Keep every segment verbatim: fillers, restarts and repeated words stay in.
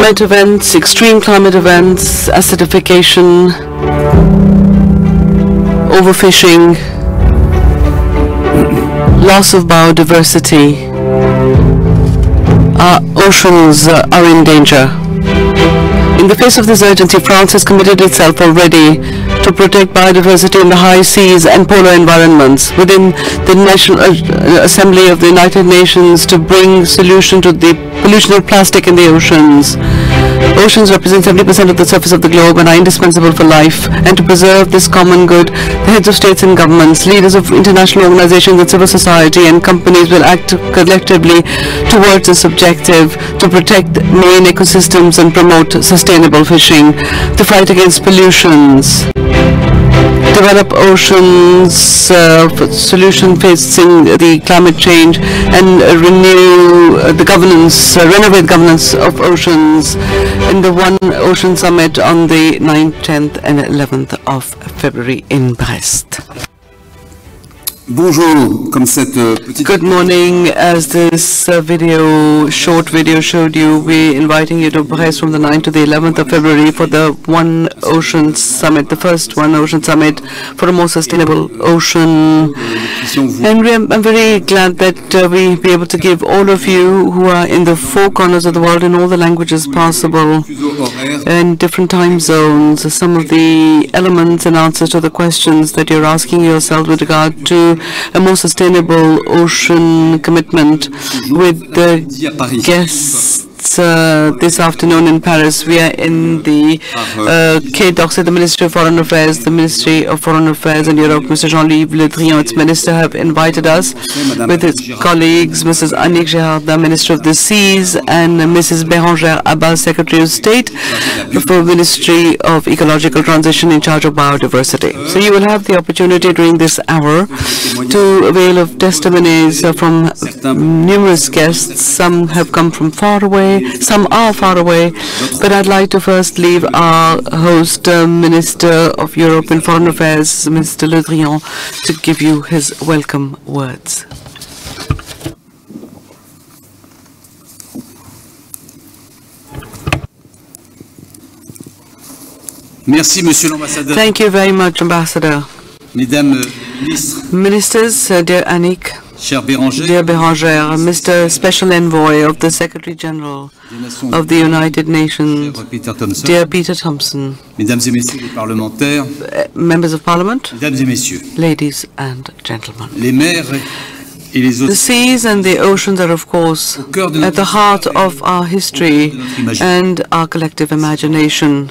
climate events, extreme climate events, acidification, overfishing, loss of biodiversity. Our oceans uh, are in danger. In the face of this urgency, France has committed itself already to protect biodiversity in the high seas and polar environments within the National uh, Assembly of the United Nations to bring solution to the pollution of plastic in the oceans. Oceans represent seventy percent of the surface of the globe and are indispensable for life. And to preserve this common good, the heads of states and governments, leaders of international organizations and civil society and companies will act collectively towards this objective to protect marine ecosystems and promote sustainable fishing, to fight against pollutions, develop oceans uh, solution facing the climate change, and uh, renew uh, the governance, uh, renovate governance of oceans in the One Ocean Summit on the ninth, tenth and eleventh of February in Brest. Bonjour, comme cette petite Good morning. As this uh, video, short video showed you, we're inviting you to Brest from the ninth to the eleventh of February for the One Ocean Summit, the first One Ocean Summit for a more sustainable ocean. And we, I'm very glad that uh, we'll be able to give all of you who are in the four corners of the world in all the languages possible and different time zones some of the elements and answers to the questions that you're asking yourself with regard to a more sustainable ocean commitment. With the guests uh, this afternoon in Paris, we are in the uh, Quai d'Orsay. The Ministry of Foreign Affairs, the Ministry of Foreign Affairs in Europe, Mister Jean-Louis Le Drian, its minister, have invited us with its colleagues, Missus Annick Girardin, Minister of the Seas, and Missus Bérangère Abba, Secretary of State for Ministry of Ecological Transition in charge of biodiversity. So you will have the opportunity during this hour to avail of testimonies from numerous guests. Some have come from far away, some are far away, but I'd like to first leave our host, uh, Minister of Europe and Foreign Affairs, Mister Le Drian, to give you his welcome words. Merci, Monsieur l'Ambassadeur. Thank you very much, Ambassador. Mesdames, ministres, Ministers, uh, dear Annick, Cher Bérangère, dear Bérangère, Mister Special Envoy of the Secretary General of the United Nations, Peter Thomson, dear Peter Thomson, Mesdames et Messieurs les parlementaires, uh, Members of Parliament, Mesdames et Messieurs, Ladies and Gentlemen, les mers et les the seas and the oceans are, of course, at the heart of our history and our collective imagination,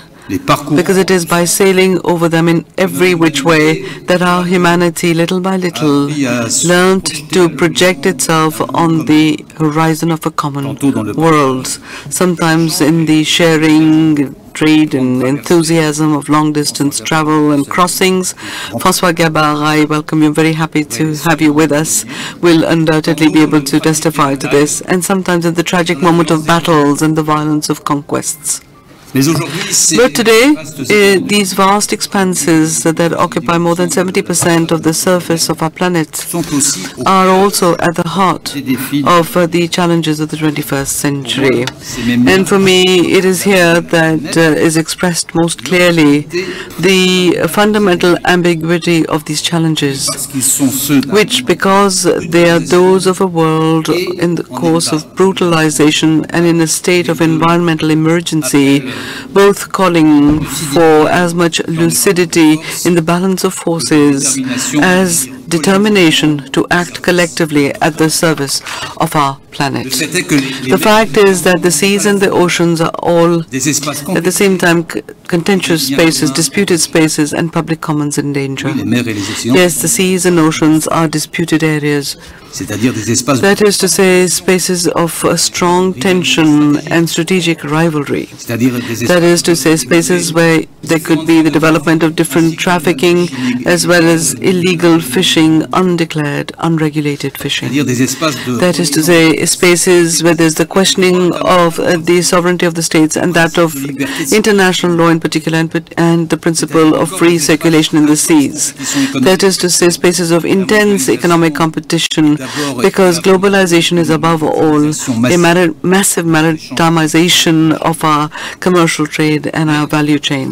because it is by sailing over them in every which way that our humanity, little by little, learned to project itself on the horizon of a common world, sometimes in the sharing, trade and enthusiasm of long-distance travel and crossings. François Gabart, I welcome you. I'm very happy to have you with us. We'll undoubtedly be able to testify to this, and sometimes in the tragic moment of battles and the violence of conquests. But today, uh, these vast expanses that occupy more than seventy percent of the surface of our planet are also at the heart of uh, the challenges of the twenty-first century. And for me, it is here that uh, is expressed most clearly the fundamental ambiguity of these challenges, which, because they are those of a world in the course of brutalization and in a state of environmental emergency, both calling for as much lucidity in the balance of forces as determination to act collectively at the service of our planet. The fact is that the seas and the oceans are all, at the same time, contentious spaces, disputed spaces, and public commons in danger. Yes, the seas and oceans are disputed areas. That is to say, spaces of a strong tension and strategic rivalry. That is to say, spaces where there could be the development of different trafficking as well as illegal fishing, fishing, undeclared, unregulated fishing. That is to say, spaces where there's the questioning of the sovereignty of the states and that of international law in particular, and, and the principle of free circulation in the seas. That is to say, spaces of intense economic competition, because globalization is above all a massive maritimization of our commercial trade and our value chain.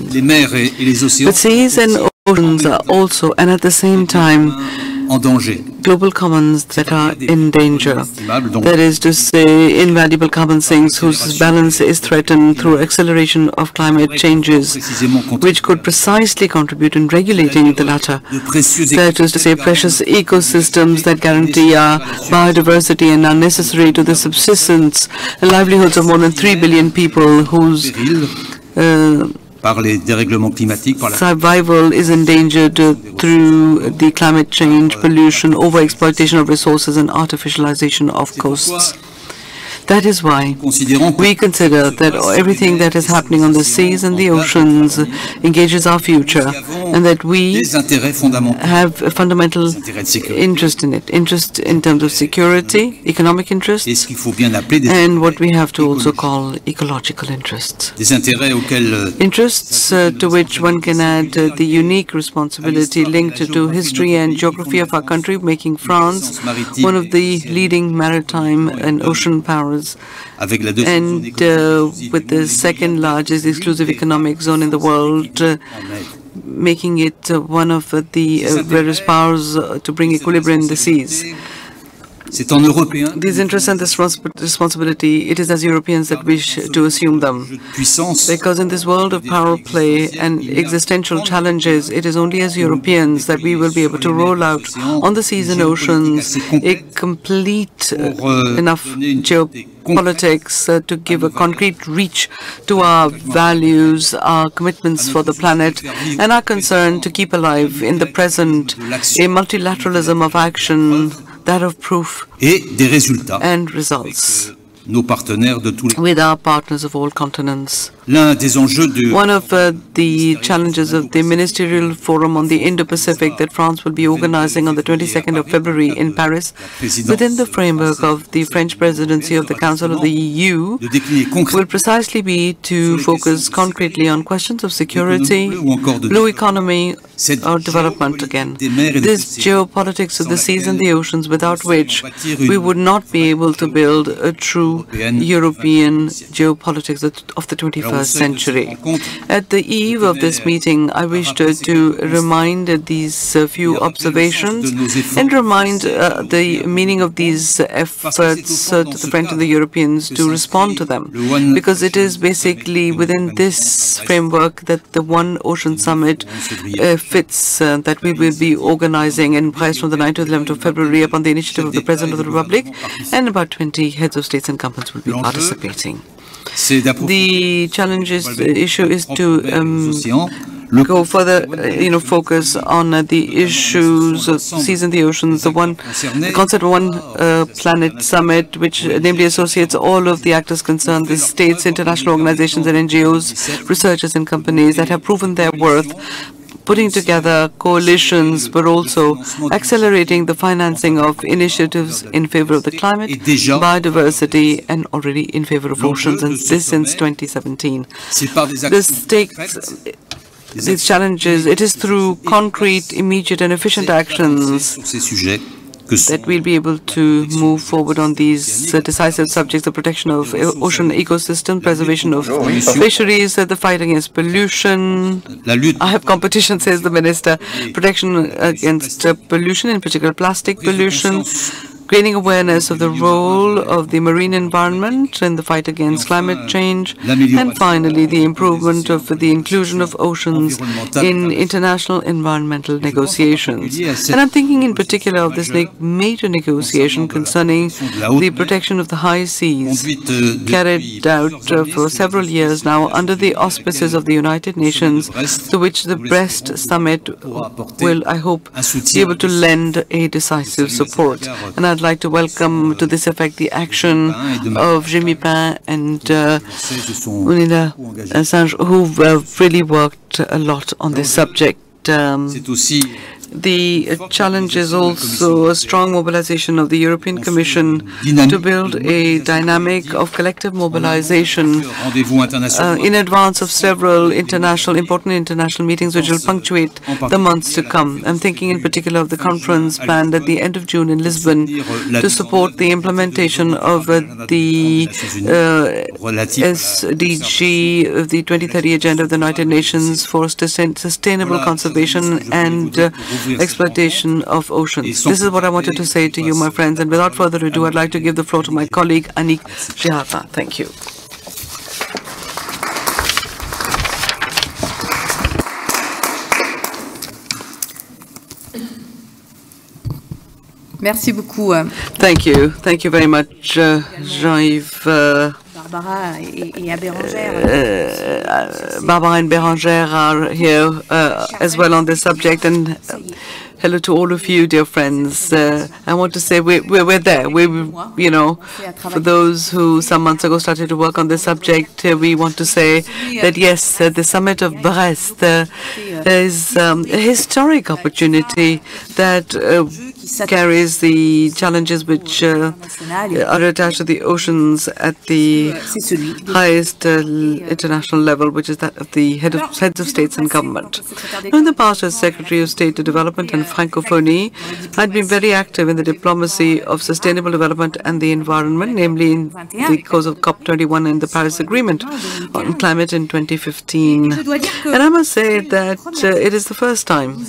But seas and oceans are also, and at the same time, global commons that are in danger. That is to say, invaluable common things whose balance is threatened through acceleration of climate changes, which could precisely contribute in regulating the latter. That is to say, precious ecosystems that guarantee our biodiversity and are necessary to the subsistence and livelihoods of more than three billion people whose uh, survival is endangered uh, through the climate change, pollution, overexploitation of resources, and artificialization of coasts. That is why we consider that everything that is happening on the seas and the oceans engages our future, and that we have a fundamental interest in it, interest in terms of security, economic interests, and what we have to also call ecological interests. Interests uh, to which one can add uh, the unique responsibility linked to history and geography of our country, making France one of the leading maritime and ocean powers, and uh, with the second largest exclusive economic zone in the world, uh, making it uh, one of uh, the uh, various powers uh, to bring equilibrium in the seas. These interests and this responsibility, it is as Europeans that we wish to assume them. Because in this world of power play and existential challenges, it is only as Europeans that we will be able to roll out on the seas and oceans a complete uh, enough geopolitics uh, to give a concrete reach to our values, our commitments for the planet, and our concern to keep alive in the present a multilateralism of action, that of proof and results with our partners of all continents. One of uh, the challenges of the Ministerial Forum on the Indo-Pacific that France will be organizing on the twenty-second of February in Paris, within the framework of the French presidency of the Council of the E U, will precisely be to focus concretely on questions of security, blue economy, or development again. This geopolitics of the seas and the oceans, without which we would not be able to build a true European geopolitics of the twenty-first century. At the eve of this meeting, I wish to, to remind these uh, few observations and remind uh, the meaning of these efforts uh, to the French and the Europeans to respond to them, because it is basically within this framework that the One Ocean Summit uh, fits uh, that we will be organizing in Paris from the ninth to the eleventh of February upon the initiative of the President of the Republic, and about twenty heads of states and governments will be participating. The challenges, the issue is to um, go further, uh, you know, focus on uh, the issues of seas and the oceans, the one, the concept of One uh, Planet Summit, which uh, namely associates all of the actors concerned, the states, international organizations and N G Os, researchers and companies that have proven their worth, putting together coalitions, but also accelerating the financing of initiatives in favor of the climate, biodiversity, and already in favor of oceans, and this since twenty seventeen. The stakes, these challenges, it is through concrete, immediate, and efficient actions that we'll be able to move forward on these uh, decisive subjects: the protection of ocean ecosystem, preservation of fisheries, uh, the fight against pollution. I have competition, says the minister. Protection against uh, pollution, in particular plastic pollution. Gaining awareness of the role of the marine environment in the fight against climate change, and finally the improvement of the inclusion of oceans in international environmental negotiations. And I'm thinking in particular of this major negotiation concerning the protection of the high seas, carried out uh, for several years now under the auspices of the United Nations, to which the Brest Summit will, I hope, be able to lend a decisive support. And I'd like to welcome to this effect the action of Jimmy Pain and Unila uh, Assange, who uh, really worked a lot on this subject. Um, The challenge is also a strong mobilization of the European Commission to build a dynamic of collective mobilization uh, in advance of several international, important international meetings which will punctuate the months to come. I'm thinking in particular of the conference planned at the end of June in Lisbon to support the implementation of uh, the uh, S D G of the twenty thirty Agenda of the United Nations for sustainable conservation and uh, exploitation of oceans. This is what I wanted to say to you, my friends, and without further ado, I'd like to give the floor to my colleague, Annick Girardin. Thank you. Merci beaucoup. Thank you. Thank you very much, uh, Jean-Yves. Uh, Uh, Barbara and Bérangère are here uh, as well on this subject, and uh, hello to all of you, dear friends. Uh, I want to say we're, we're, we're there. We, you know, for those who some months ago started to work on this subject, uh, we want to say that yes, uh, the summit of Brest uh, is um, a historic opportunity that uh, carries the challenges which uh, are attached to the oceans at the highest uh, international level, which is that of the head of, heads of states and government. In the past, as Secretary of State to Development and Francophonie, I'd been very active in the diplomacy of sustainable development and the environment, namely in the cause of COP twenty-one and the Paris Agreement on Climate in twenty fifteen. And I must say that uh, it is the first time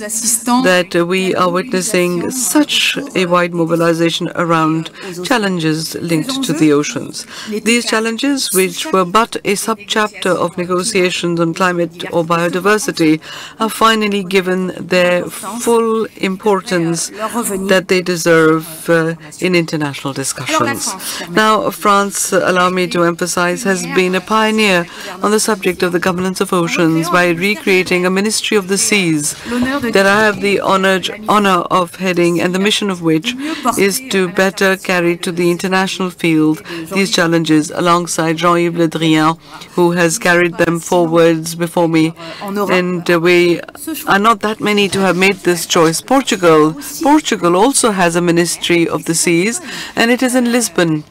that uh, we are witnessing such a wide mobilization around challenges linked to the oceans. These challenges, which were but a subchapter of negotiations on climate or biodiversity, are finally given their full importance that they deserve uh, in international discussions. Now, France, allow me to emphasize, has been a pioneer on the subject of the governance of oceans by recreating a Ministry of the Seas that I have the honor, honor of heading, and the mission of which is to better carry to the international field these challenges alongside Jean-Louis Le Drian, who has carried them forwards before me. And uh, we are not that many to have made this choice. Portugal, Portugal also has a Ministry of the Seas, and it is in Lisbon.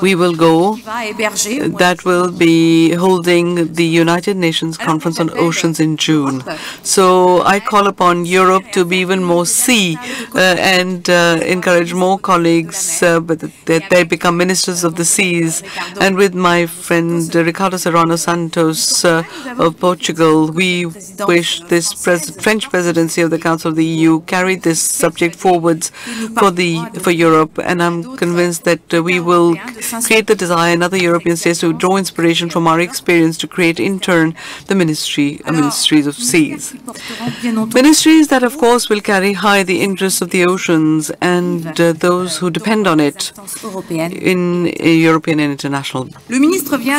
We will go, that will be holding the United Nations Conference on Oceans in June. So I call upon Europe to be even more sea uh, and uh, encourage more colleagues uh, but that they become ministers of the seas. And with my friend uh, Ricardo Serrão Santos uh, of Portugal, we wish this pres French presidency of the Council of the E U carried this subject forwards for, the, for Europe, and I'm convinced that that uh, we will create the desire in other European states to draw inspiration from our experience to create, in turn, the ministry, uh, ministries of seas. Ministries that, of course, will carry high the interests of the oceans and uh, those who depend on it in a European and international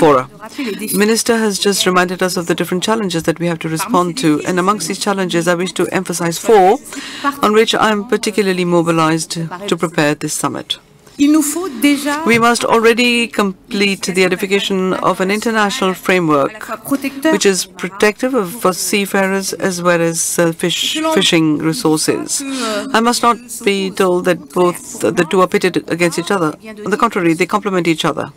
fora. The Minister has just reminded us of the different challenges that we have to respond to, and amongst these challenges, I wish to emphasize four, on which I am particularly mobilized to prepare this summit. We must already complete the edification of an international framework which is protective of seafarers as well as uh, fish, fishing resources. I must not be told that both the two are pitted against each other. On the contrary, they complement each other.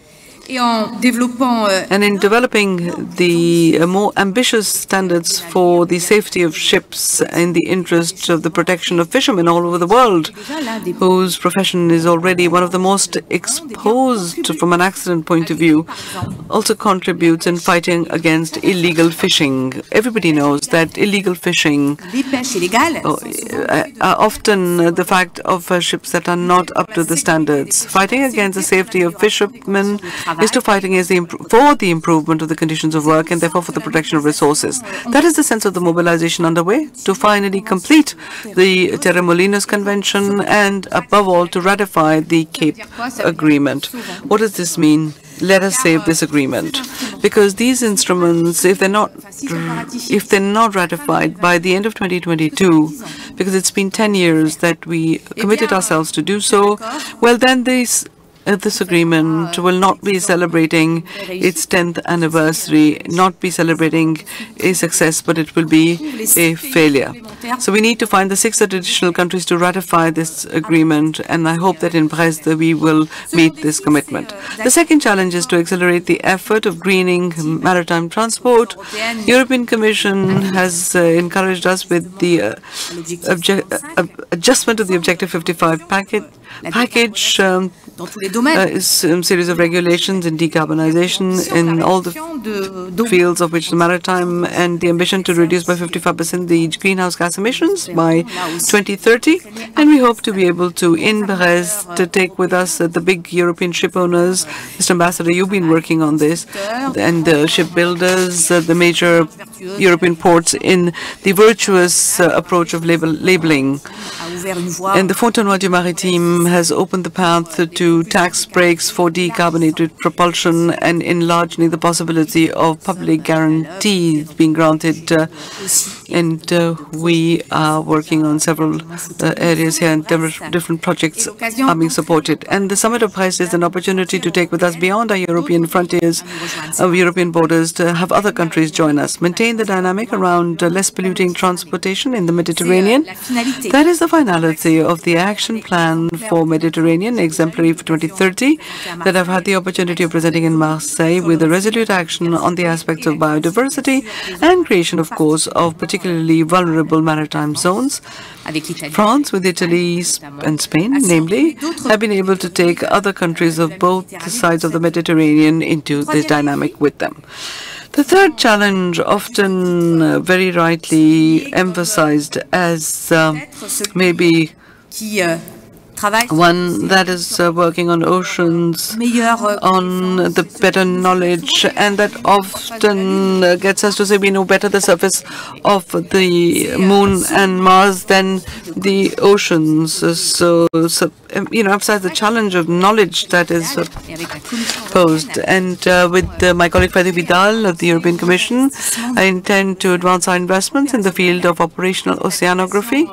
And in developing the uh, more ambitious standards for the safety of ships in the interest of the protection of fishermen all over the world, whose profession is already one of the most exposed from an accident point of view, also contributes in fighting against illegal fishing. Everybody knows that illegal fishing oh, uh, are often uh, the fact of uh, ships that are not up to the standards. Fighting against the safety of fishermen is to fight against the for the improvement of the conditions of work and therefore for the protection of resources. That is the sense of the mobilization underway to finally complete the Terremolinos Convention and, above all, to ratify the Cape Agreement. What does this mean? Let us save this agreement, because these instruments, if they're not if they're not ratified by the end of twenty twenty-two, because it's been ten years that we committed ourselves to do so, well, then these Uh, this agreement will not be celebrating its tenth anniversary, not be celebrating a success, but it will be a failure. So we need to find the six additional countries to ratify this agreement, and I hope that in Brest we will meet this commitment. The second challenge is to accelerate the effort of greening maritime transport. The European Commission has uh, encouraged us with the uh, uh, adjustment of the Objective fifty-five packet, package, um, a series of regulations in decarbonization in all the fields, of which the maritime, and the ambition to reduce by fifty-five percent the greenhouse gas emissions by twenty thirty. And we hope to be able to, in Brest, to take with us uh, the big European ship owners. Mister Ambassador, you've been working on this, and the shipbuilders, uh, the major European ports, in the virtuous uh, approach of label labeling. And the Fontenoy du Maritime has opened the path to tax breaks for decarbonated propulsion, and enlarging the possibility of public guarantees being granted. Uh, and uh, we are working on several uh, areas here, and different projects are being supported. And the Summit of Brest is an opportunity to take with us beyond our European frontiers, of European borders, to have other countries join us. Maintain the dynamic around uh, less polluting transportation in the Mediterranean. That is the finality of the action plan for Mediterranean, exemplary for twenty thirty, that I've had the opportunity of presenting in Marseille, with a resolute action on the aspects of biodiversity and creation, of course, of particularly vulnerable maritime zones. France, with Italy and Spain, namely, have been able to take other countries of both sides of the Mediterranean into this dynamic with them. The third challenge, often uh, very rightly emphasized as uh, maybe one that is uh, working on oceans, on the better knowledge, and that often uh, gets us to say we know better the surface of the Moon and Mars than the oceans. So, so you know, emphasize the challenge of knowledge that is uh, posed. And uh, with uh, my colleague Fredy Vidal of the European Commission, I intend to advance our investments in the field of operational oceanography.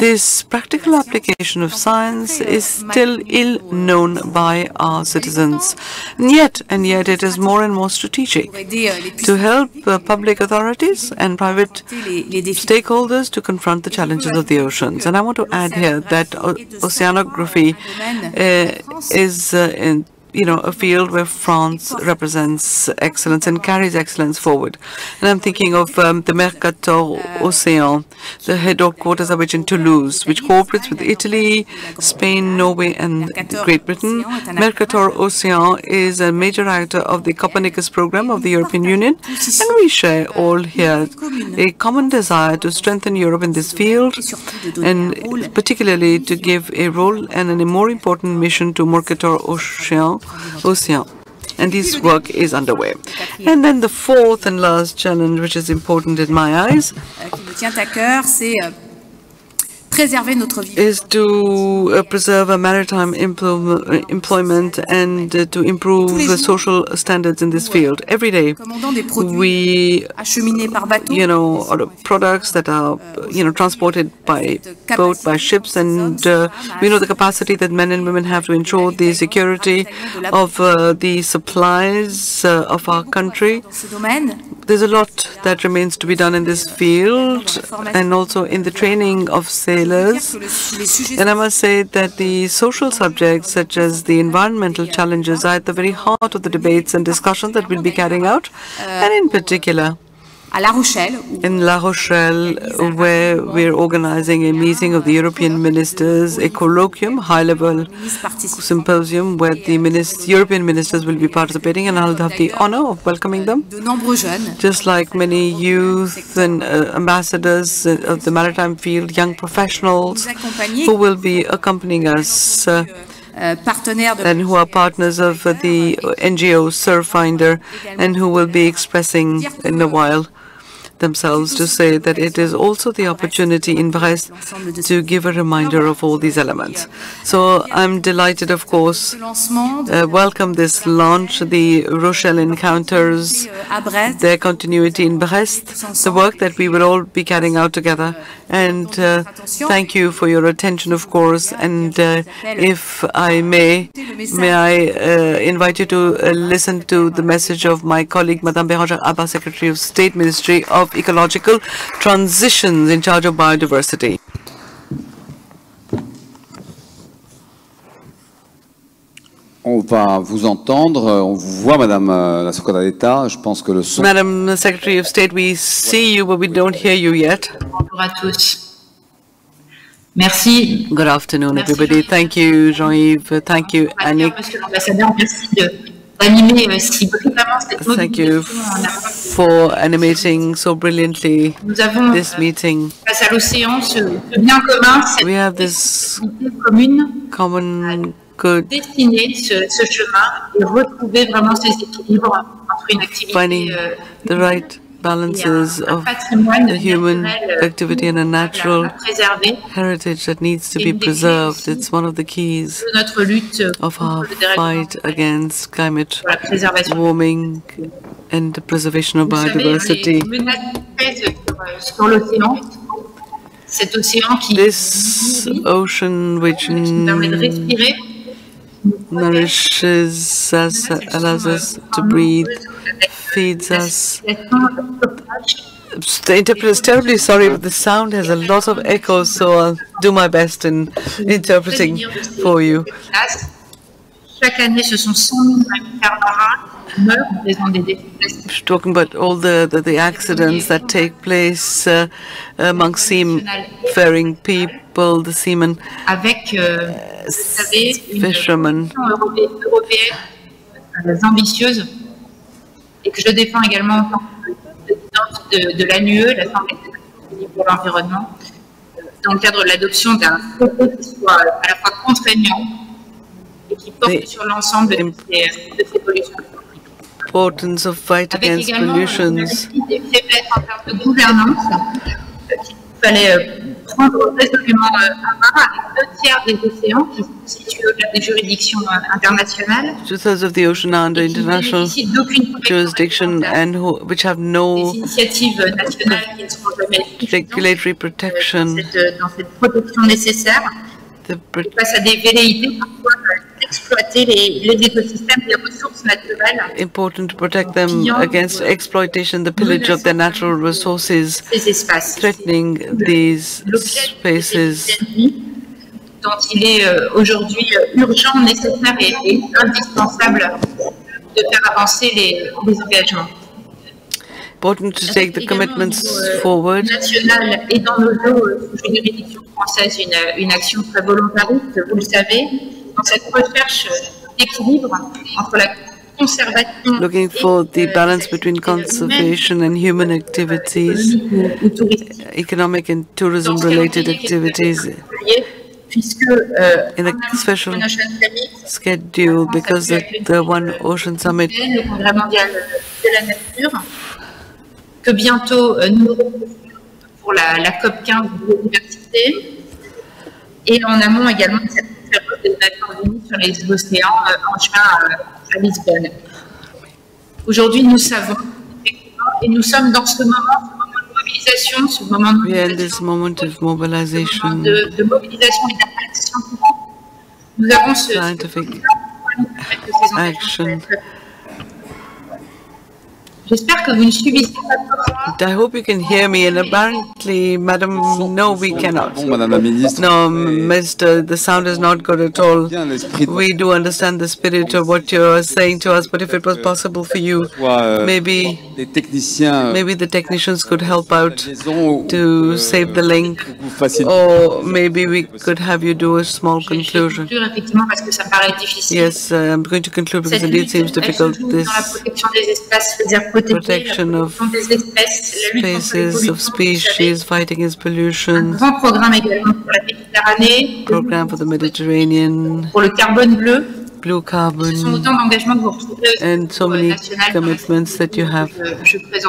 This practical application of science is still ill known by our citizens, and yet and yet it is more and more strategic to help uh, public authorities and private stakeholders to confront the challenges of the oceans. And I want to add here that o oceanography uh, is uh, in you know, a field where France represents excellence and carries excellence forward. And I'm thinking of um, the Mercator Océan, the headquarters of which in Toulouse, which cooperates with Italy, Spain, Norway, and Great Britain. Mercator Océan is a major actor of the Copernicus program of the European Union, and we share all here a common desire to strengthen Europe in this field, and particularly to give a role and a more important mission to Mercator Océan. Ocean. And this work is underway. And then the fourth and last challenge, which is important in my eyes, is to uh, preserve a maritime employment and uh, to improve the social standards in this field. Every day we, you know, order products that are, you know, transported by boat, by ships, and uh, we know the capacity that men and women have to ensure the security of uh, the supplies uh, of our country. There's a lot that remains to be done in this field, and also in the training of sailors. And I must say that the social subjects, such as the environmental challenges, are at the very heart of the debates and discussions that we'll be carrying out, and in particular in La Rochelle, where we're organizing a meeting of the European ministers, a colloquium, high-level symposium, where the minister, European ministers will be participating, and I'll have the honor of welcoming them. Just like many youth and uh, ambassadors of the maritime field, young professionals who will be accompanying us, uh, and who are partners of uh, the N G O Surfrider, and who will be expressing in a while themselves, to say that it is also the opportunity in Brest to give a reminder of all these elements. So I'm delighted, of course, uh, welcome this launch, the Rochelle encounters, their continuity in Brest, the work that we will all be carrying out together. And uh, thank you for your attention, of course. And uh, if I may, may I uh, invite you to uh, listen to the message of my colleague, Madame Bérangère Abba, Secretary of State, Ministry of of Ecological Transitions, in charge of biodiversity. On va vous entendre, on vous voit, Madame la Secrétaire d'État. Je pense que le son... Madame the Secretary of State, we see you, but we don't hear you yet. Bonjour à tous. Merci. Good afternoon, merci everybody. Thank you, Jean-Yves. Thank you, Annick. Monsieur l'Ambassadeur, merci d'animer si brillamment cette mobilisation. Thank you for animating so brilliantly this meeting. Face à l'océan, ce bien commun, cette responsabilité commune. Common. Good. Finding the right balances of the human activity and a natural heritage that needs to be preserved. It's one of the keys of our fight against climate warming and the preservation of biodiversity. This ocean which nourishes us, allows us to breathe, feeds us. The interpreter is terribly sorry, but the sound has a lot of echoes, so I'll do my best in interpreting for you. Talking about all the, the, the accidents that take place uh, among seafaring people, the seamen, uh, fishermen. The importance of fight against pollutions. Two-thirds of the ocean are under international jurisdiction and who, which have no regulatory protection. The important to protect them against exploitation, the pillage of their natural resources, threatening these spaces. Important to take the commitments forward. Looking for the balance between conservation and human activities, economic and tourism-related activities, in a special schedule because of the One Ocean Summit. Que bientôt nous pour la, la COP quinze de biodiversité et en amont également de cette conférence des Nations Unies sur les océans en juin à, à Lisbonne. Aujourd'hui, nous savons effectivement et nous sommes dans ce moment, ce moment de mobilisation, ce moment de mobilisation, ce moment de, de mobilisation et d'action. Nous avons ce, ce action. I hope you can hear me, and apparently, Madam, no, we cannot. No, Mister, the sound is not good at all. We do understand the spirit of what you are saying to us, but if it was possible for you, maybe, maybe the technicians could help out to save the link, or maybe we could have you do a small conclusion. Yes, uh, I'm going to conclude because indeed it seems difficult. This protection of spaces, of species, fight against pollution, program for the Mediterranean, blue carbon, and so many commitments that you have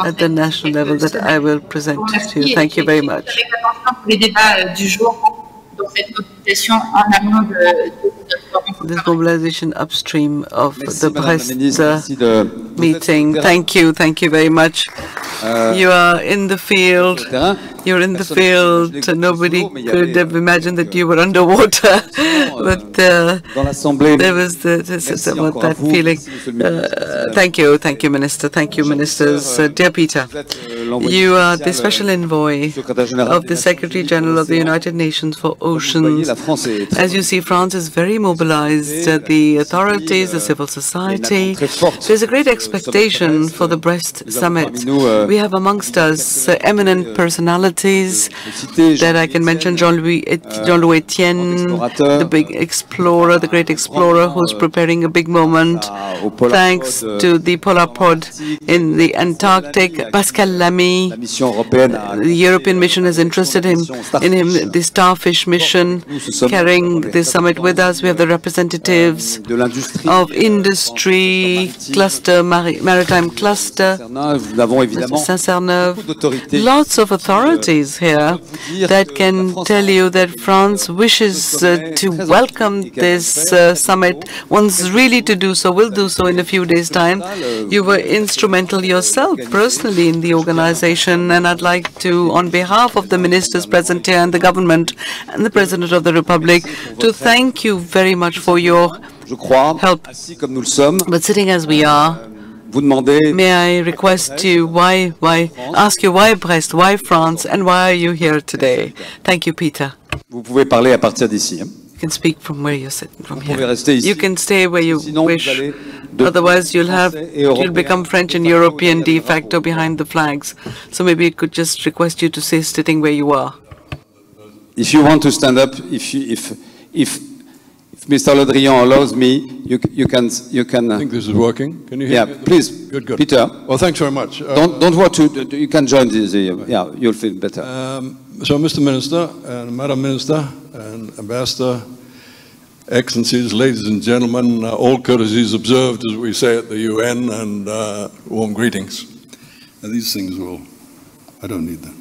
at the national level that I will present to you. Thank you very much. This mobilization upstream of the Brest meeting. Thank you, thank you very much. You are in the field, you're in the field, nobody could have imagined that you were underwater, but uh, there was the, the, that feeling. Uh, thank you, thank you, Minister, thank you, Ministers. Uh, dear Peter, you are the Special Envoy of the Secretary-General of the United Nations for Oceans. As you see, France is very mobilized, uh, the authorities, the civil society. There's a great expectation for the Brest Summit. We have amongst us uh, eminent personalities that I can mention, Jean-Louis Jean-Louis Etienne, the big explorer, the great explorer who's preparing a big moment, thanks to the Polar Pod in the Antarctic. Pascal Lamy, the European mission has interested him in him, the Starfish mission, carrying this summit with us. We have the representatives of industry, cluster, maritime cluster, Saint-Cernin, lots of authorities here that can tell you that France wishes uh, to welcome this uh, summit, wants really to do so, will do so in a few days' time. You were instrumental yourself, personally, in the organization, and I'd like to, on behalf of the ministers present here and the government and the President of the Republic, to thank you very much for your help. But sitting as we are, may I request you, why, why, ask you why Brest, why France, and why are you here today? Thank you, Peter. You can speak from where you're sitting, from here. You can stay where you wish. Otherwise, you'll have, you'll become French and European de facto behind the flags. So maybe it could just request you to stay sitting where you are. If you want to stand up, if you, if, if, Mister Le Drian allows me, you, you can... You can uh, I think this is working. Can you hear yeah, me? Yeah, please, good, good. Peter. Well, thanks very much. Uh, don't don't worry, to, you can join this, uh, right. Yeah, you'll feel better. Um, so, Mister Minister, and Madam Minister, and Ambassador, Excellencies, ladies and gentlemen, uh, all courtesies observed, as we say at the U N, and uh, warm greetings. And these things will... I don't need them.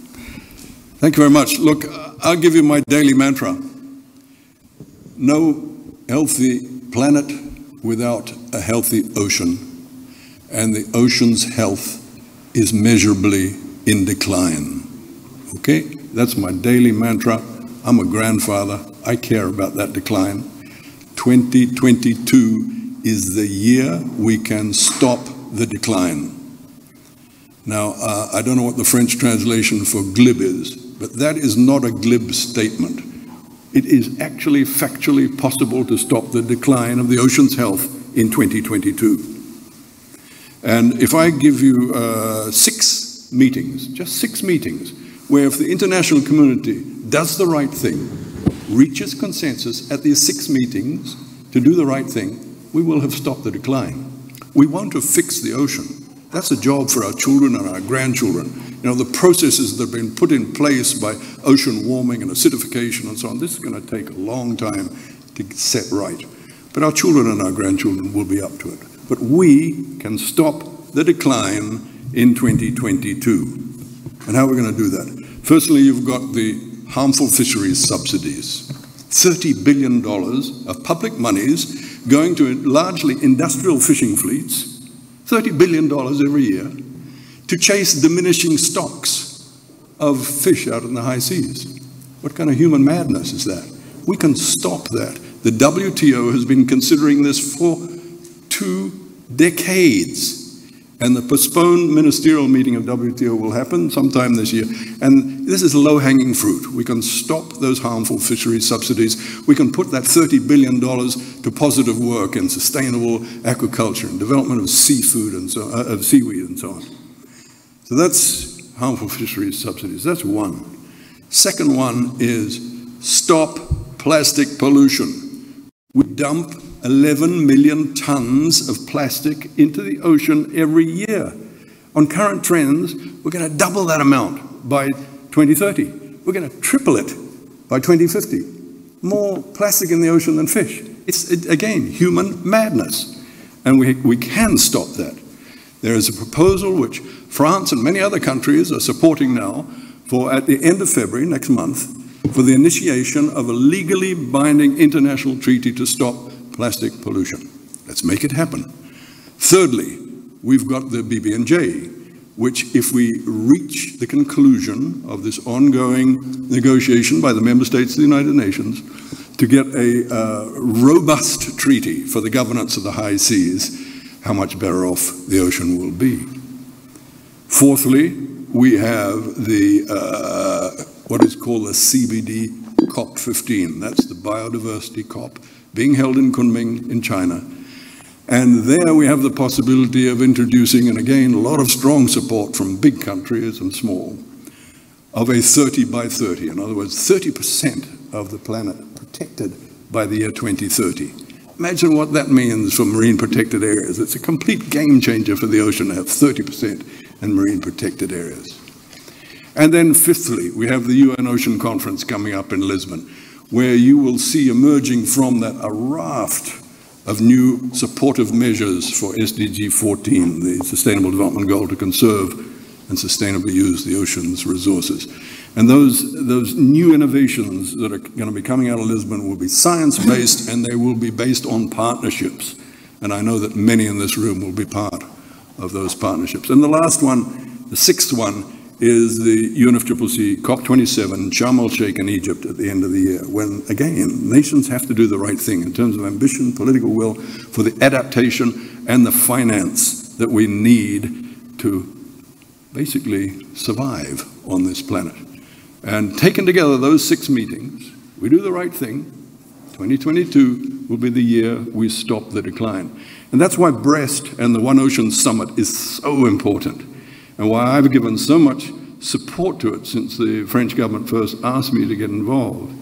Thank you very much. Look, I'll give you my daily mantra. No healthy planet without a healthy ocean, and the ocean's health is measurably in decline. Okay, that's my daily mantra. I'm a grandfather, I care about that decline. twenty twenty-two is the year we can stop the decline. Now, uh, I don't know what the French translation for glib is, but that is not a glib statement. It is actually factually possible to stop the decline of the ocean's health in twenty twenty-two. And if I give you uh, six meetings, just six meetings, where if the international community does the right thing, reaches consensus at these six meetings to do the right thing, we will have stopped the decline. We want to fix the ocean. That's a job for our children and our grandchildren. You know, the processes that have been put in place by ocean warming and acidification and so on, this is going to take a long time to set right. But our children and our grandchildren will be up to it. But we can stop the decline in twenty twenty-two. And how are we going to do that? Firstly, you've got the harmful fisheries subsidies. thirty billion dollars of public monies going to largely industrial fishing fleets, thirty billion dollars every year, to chase diminishing stocks of fish out in the high seas. What kind of human madness is that? We can stop that. The W T O has been considering this for two decades. And the postponed ministerial meeting of W T O will happen sometime this year. And this is low-hanging fruit. We can stop those harmful fisheries subsidies. We can put that thirty billion dollars to positive work in sustainable aquaculture and development of seafood and so, uh, of seaweed and so on. So that's harmful fisheries subsidies. That's one. Second one is stop plastic pollution. We dump eleven million tons of plastic into the ocean every year. On current trends, we're going to double that amount by twenty thirty. We're going to triple it by twenty fifty. More plastic in the ocean than fish. It's, it, again, human madness. And we, we can stop that. There is a proposal which France and many other countries are supporting now for, at the end of February next month, for the initiation of a legally binding international treaty to stop plastic pollution. Let's make it happen. Thirdly, we've got the B B N J, which, if we reach the conclusion of this ongoing negotiation by the member states of the United Nations to get a uh, robust treaty for the governance of the high seas, how much better off the ocean will be. Fourthly, we have the uh, what is called the C B D COP fifteen. That's the biodiversity COP being held in Kunming in China. And there we have the possibility of introducing, and again, a lot of strong support from big countries and small, of a thirty by thirty. In other words, thirty percent of the planet protected by the year twenty thirty. Imagine what that means for marine protected areas. It's a complete game changer for the ocean to have thirty percent in marine protected areas. And then fifthly, we have the U N Ocean Conference coming up in Lisbon, where you will see emerging from that a raft of new supportive measures for S D G fourteen, the Sustainable Development Goal to conserve and sustainably use the ocean's resources. And those, those new innovations that are going to be coming out of Lisbon will be science-based, and they will be based on partnerships. And I know that many in this room will be part of those partnerships. And the last one, the sixth one, is the U N F C C C COP twenty-seven, Sharm El Sheikh in Egypt at the end of the year, when, again, nations have to do the right thing in terms of ambition, political will, for the adaptation and the finance that we need to basically survive on this planet. And taken together, those six meetings, we do the right thing, twenty twenty-two will be the year we stop the decline. And that's why Brest and the One Ocean Summit is so important, and why I've given so much support to it since the French government first asked me to get involved,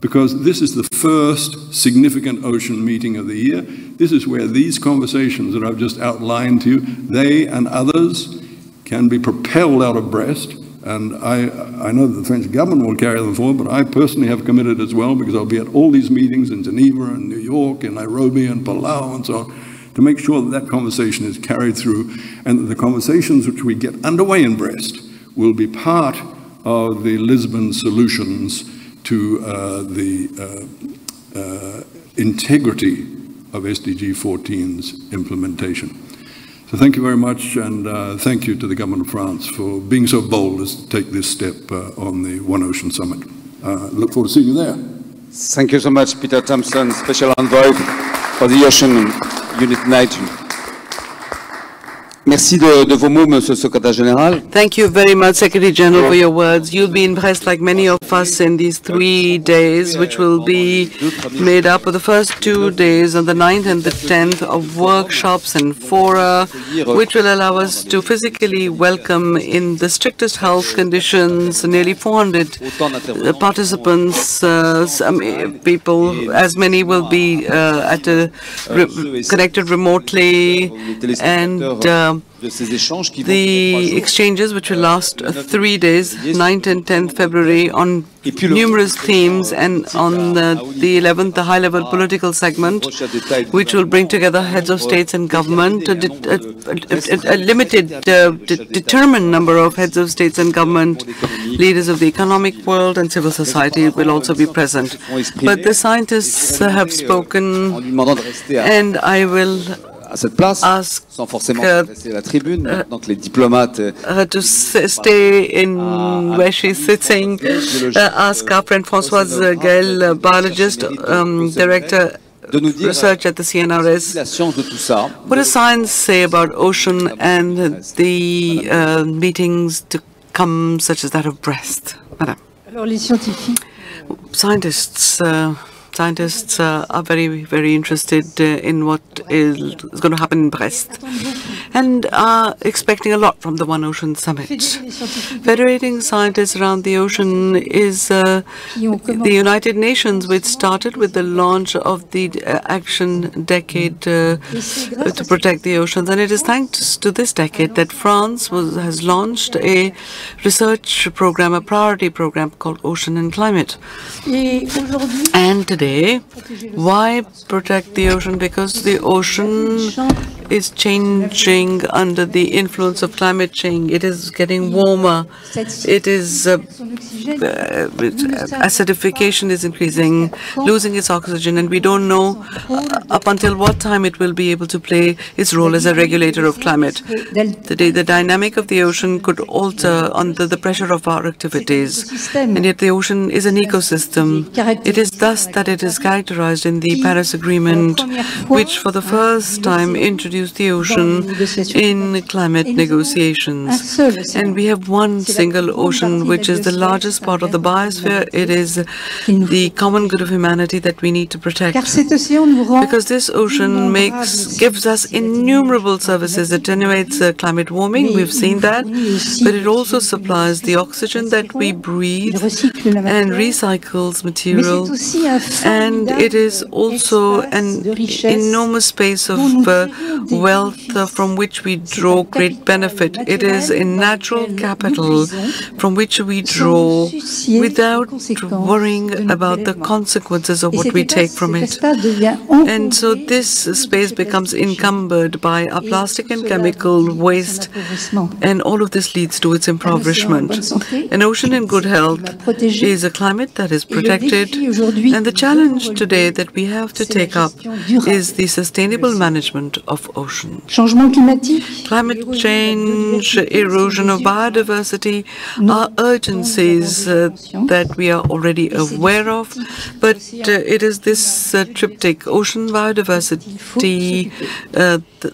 because this is the first significant ocean meeting of the year. This is where these conversations that I've just outlined to you, they and others can be propelled out of Brest, and I, I know that the French government will carry them forward, but I personally have committed as well, because I'll be at all these meetings in Geneva and New York and Nairobi and Palau and so on, to make sure that that conversation is carried through, and that the conversations which we get underway in Brest will be part of the Lisbon solutions to uh, the uh, uh, integrity of S D G fourteen's implementation. So thank you very much, and uh, thank you to the government of France for being so bold as to take this step uh, on the One Ocean Summit. Uh, look forward to seeing you there. Thank you so much, Peter Thomson, Special Envoy for the Ocean Merci de, de vos mots, Monsieur le Secrétaire Général. Thank you very much, Secretary General, for your words. You'll be impressed, like many of us, in these three days, which will be made up of the first two days, on the ninth and the tenth, of workshops and fora, which will allow us to physically welcome, in the strictest health conditions, nearly four hundred uh, participants, uh, some people, as many will be uh, at a re connected remotely, and uh, the exchanges, which will last three days, ninth and tenth February, on numerous themes, and on the, the eleventh, the high-level political segment, which will bring together heads of states and government, a, a, a, a, a limited, uh, de determined number of heads of states and government, leaders of the economic world and civil society will also be present. But the scientists have spoken, and I will à cette place, ask sans forcément laisser la tribune, uh, donc les diplomates uh, to stay in uh, where she's sitting, uh, ask our friend Françoise Gaël, uh, biologist, um, director research at the C N R S. What does science say about ocean and the uh, meetings to come, such as that of Brest? Madame. Scientists... Uh, Scientists uh, are very, very interested uh, in what is, is going to happen in Brest, and are expecting a lot from the One Ocean Summit. Federating scientists around the ocean is uh, the United Nations, which started with the launch of the uh, Action Decade uh, to protect the oceans. And it is thanks to this decade that France was, has launched a research program, a priority program called Ocean and Climate. And today, why protect the ocean? Because the ocean is changing under the influence of climate change. It is getting warmer. It is uh, uh, acidification is increasing, losing its oxygen, and we don't know uh, up until what time it will be able to play its role as a regulator of climate. Today, the dynamic of the ocean could alter under the pressure of our activities, and yet the ocean is an ecosystem. It is thus that it is characterized in the Paris Agreement, which for the first time introduced the ocean in climate negotiations. And we have one single ocean, which is the largest part of the biosphere. It is the common good of humanity that we need to protect, because this ocean makes, gives us innumerable services. It attenuates uh, climate warming, we've seen that, but it also supplies the oxygen that we breathe and recycles material, and it is also an enormous space of uh, wealth uh, from which we draw great benefit. It is a natural capital from which we draw without worrying about the consequences of what we take from it. And so this space becomes encumbered by our plastic and chemical waste, and all of this leads to its impoverishment. An ocean in good health is a climate that is protected, and the challenge today that we have to take up is the sustainable management of oceans. Climate change, erosion of biodiversity are urgencies uh, that we are already aware of, but uh, it is this uh, triptych, ocean biodiversity, uh, the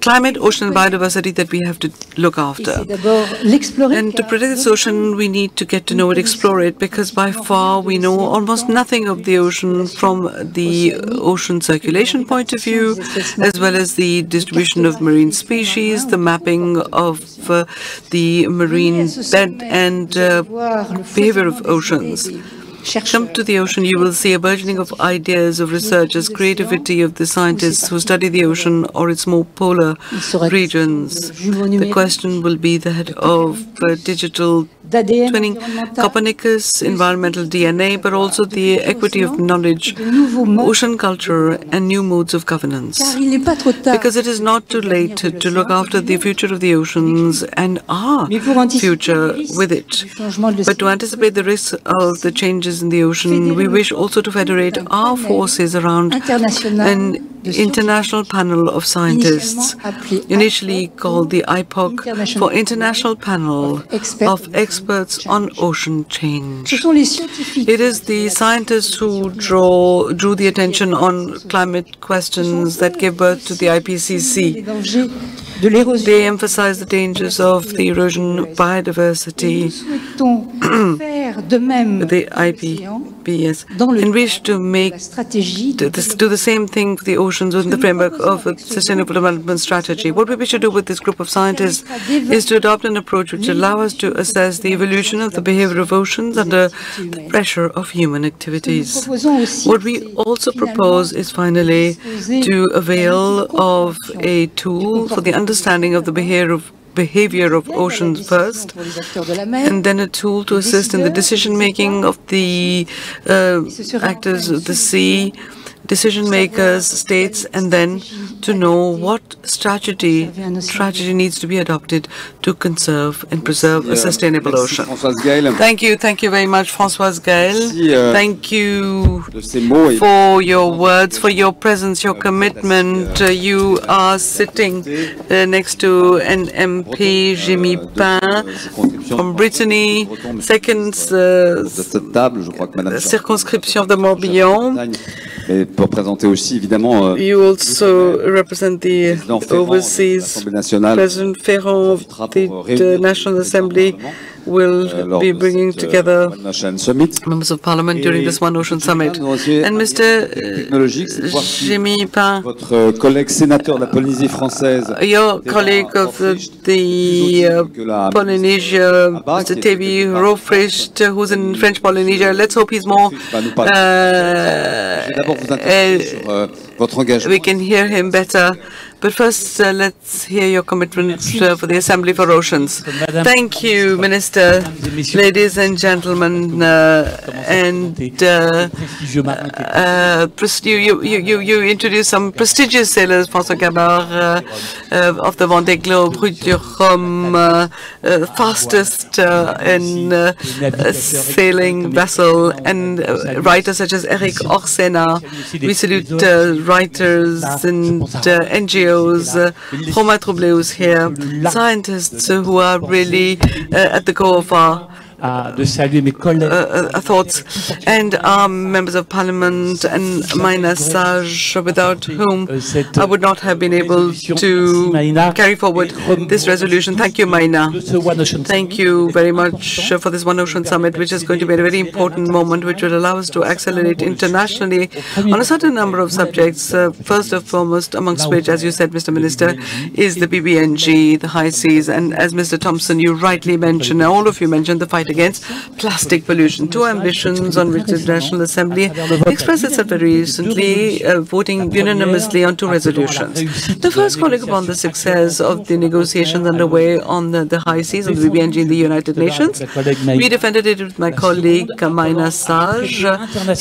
climate, ocean and biodiversity that we have to look after. And to protect this ocean, we need to get to know it, explore it, because by far we know almost nothing of the ocean from the ocean circulation point of view, as well as the distribution of marine species, the mapping of uh, the marine bed and uh, behavior of oceans. Come to the ocean, you will see a burgeoning of ideas, of researchers, creativity of the scientists who study the ocean or its more polar regions. The question will be that of uh, digital twinning, Copernicus, environmental D N A, but also the equity of knowledge, ocean culture, and new modes of governance. Because it is not too late to, to look after the future of the oceans and our future with it. But to anticipate the risks of the changes in the ocean, we wish also to federate our forces around an international panel of scientists, initially called the I P O C, for International Panel of Experts on Ocean Change. It is the scientists who draw, drew the attention on climate questions that gave birth to the I P C C. They emphasize the dangers of the erosion of biodiversity, the I P B S, and wish to make do, this, do the same thing for the oceans within the framework of a sustainable development strategy. What we wish to do with this group of scientists is to adopt an approach which allows us to assess the evolution of the behavior of oceans under the pressure of human activities. What we also propose is finally to avail of a tool for the understanding of the behavior of behavior of oceans first, and then a tool to assist in the decision-making of the uh, actors of the sea, decision-makers, states, and then to know what strategy, strategy needs to be adopted to conserve and preserve a sustainable ocean. Thank you. Thank you very much, Françoise Gaël. Thank you for your words, for your presence, your commitment. Uh, you are sitting uh, next to an M P, Jimmy Pain, from Brittany, second uh, circonscription of the Morbihan. You also represent the overseas. President Ferrand of the National Assembly will be bringing together members of parliament during this One Ocean Summit. And Mister Jimmy Pain, your colleague of the Polynesia, Mister Tevi Rofrecht, who's in French Polynesia, let's hope he's more uh, Uh, we can hear him better. But first, uh, let's hear your commitment uh, for the Assembly for Oceans. Thank you, Minister, ladies and gentlemen, uh, and uh, uh, you, you, you introduced some prestigious sailors, François Gabart uh, uh, of the Vendée Globe, Rue du Rhum, uh, uh, fastest uh, in uh, a sailing vessel, and uh, writers such as Éric Orsena. We salute uh, writers and uh, N G Os. Uh, Romain Troubleus here, scientists uh, who are really uh, at the core of our Uh, uh, thoughts, and our members of parliament and Maïna Sage, without whom I would not have been able to carry forward this resolution. Thank you, Maïna. Thank you very much for this One Ocean Summit, which is going to be a very important moment, which will allow us to accelerate internationally on a certain number of subjects, uh, first and foremost, amongst which, as you said, Mister Minister, is the B B N J, the high seas, and as Mister Thomson, you rightly mentioned, all of you mentioned, the fight against plastic pollution, two ambitions on which the National Assembly expressed itself very recently, uh, voting unanimously on two resolutions. The first calling upon the success of the negotiations underway on the, the high seas of the B B N J in the United Nations. We defended it with my colleague, Maïna Sage.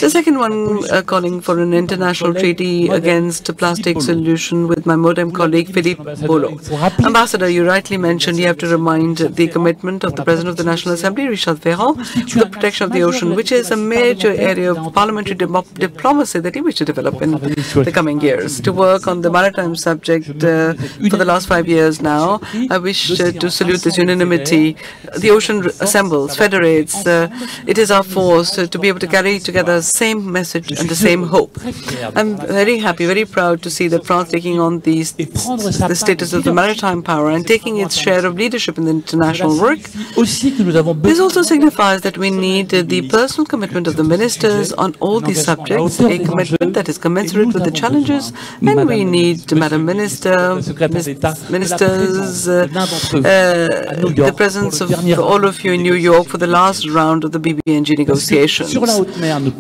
The second one uh, calling for an international treaty against plastic pollution with my modem colleague, Philippe Bolo. Ambassador, you rightly mentioned you have to remind the commitment of the President of the National Assembly, Richard Ferrand, to the protection of the ocean, which is a major area of parliamentary diplomacy that he wishes to develop in the coming years. To work on the maritime subject uh, for the last five years now, I wish uh, to salute this unanimity. The ocean assembles, federates. Uh, it is our force uh, to be able to carry together the same message and the same hope. I'm very happy, very proud to see that France taking on the, st the status of the maritime power and taking its share of leadership in the international work. This also signifies that we need uh, the personal commitment of the ministers on all these subjects, a commitment that is commensurate with the challenges, and we need uh, Madam Minister, ministers, uh, uh, the presence of all of you in New York for the last round of the B B N J negotiations.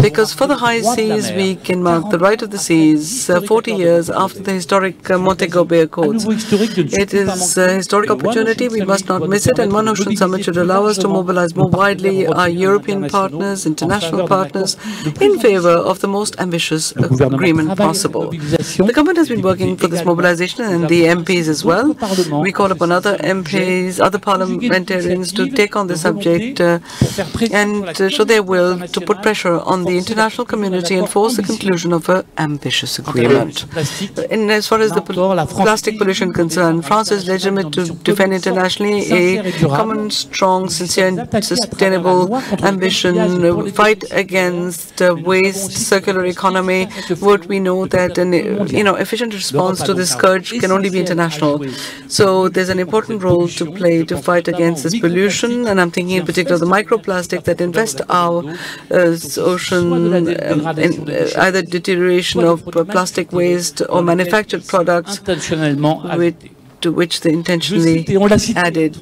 Because for the high seas, we can mark the right of the seas uh, forty years after the historic uh, Montego Bay Accords. It is a historic opportunity, we must not miss it, and One Ocean Summit should allow us to mobilize more widely our European partners, international partners, in favor of the most ambitious agreement possible. The government has been working for this mobilization, and the M Ps as well. We call upon other M Ps, other parliamentarians to take on the subject uh, and uh, show their will to put pressure on the international community and force the conclusion of an ambitious agreement. And as far as the plastic pollution concern, France is legitimate to defend internationally a common, strong, sustainable ambition, fight against uh, waste, circular economy. What we know that an you know efficient response to this scourge can only be international. So there's an important role to play to fight against this pollution, and I'm thinking in particular of the microplastic that invest our uh, ocean uh, in uh, either deterioration of uh, plastic waste or manufactured products with to which they intentionally added.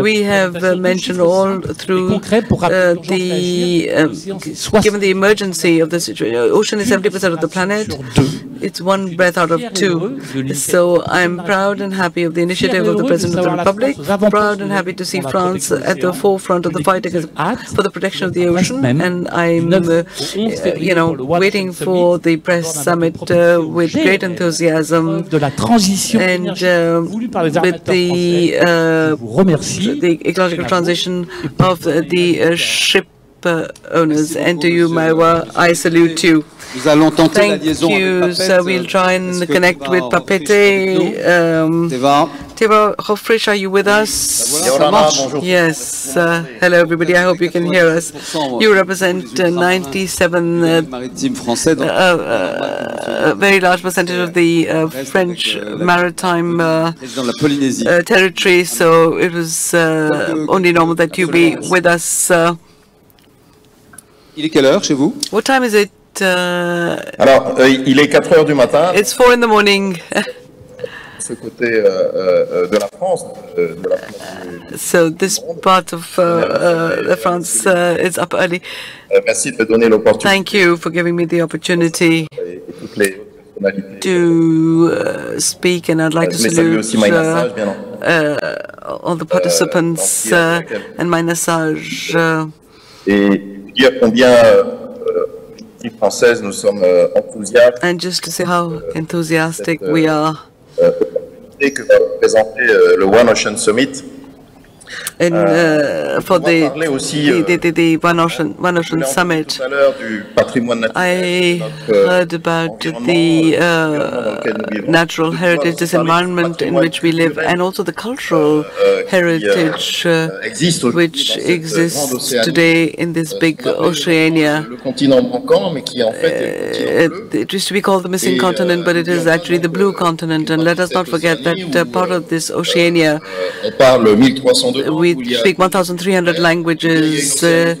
We have uh, mentioned all through uh, the, uh, given the emergency of the situation, ocean is seventy percent of the planet, it's one breath out of two. So I'm proud and happy of the initiative of the President of the Republic, proud and happy to see France at the forefront of the fight against, for the protection of the ocean, and I'm, uh, uh, you know, waiting for the press summit uh, with great enthusiasm, and uh, with the, uh, the ecological transition of the uh, ship uh, owners. And to you, Maïwa, I salute you. Thank you, sir. We'll try and connect with Papete. Um, Teva Hofresh, are you with us? Yes. Uh, hello, everybody. I hope you can hear us. You represent uh, ninety-seven, uh, uh, uh, a very large percentage of the uh, French maritime uh, uh, territory, so it was uh, only normal that you be with us. Uh, what time is it? Uh, Alors, euh, il est quatre heures du matin. It's four in the morning. Ce côté euh, de la France, de, de la France. So this part of uh, uh, France uh, is up early. Merci de donner l'opportunité. Thank you for giving me the opportunity. Et toutes les to uh, speak, and I'd like to salute uh, uh, all the participants uh, and my message. Uh, and just to say how enthusiastic we are and uh, for the, the, the, the One Ocean, One Ocean Summit. I heard about the uh, natural heritage, this environment in which we live, and also the cultural heritage uh, which exists today in this big Oceania. Uh, it used to be called the missing continent, but it is actually the blue continent, and let us not forget that uh, part of this Oceania we speak one thousand three hundred languages, uh,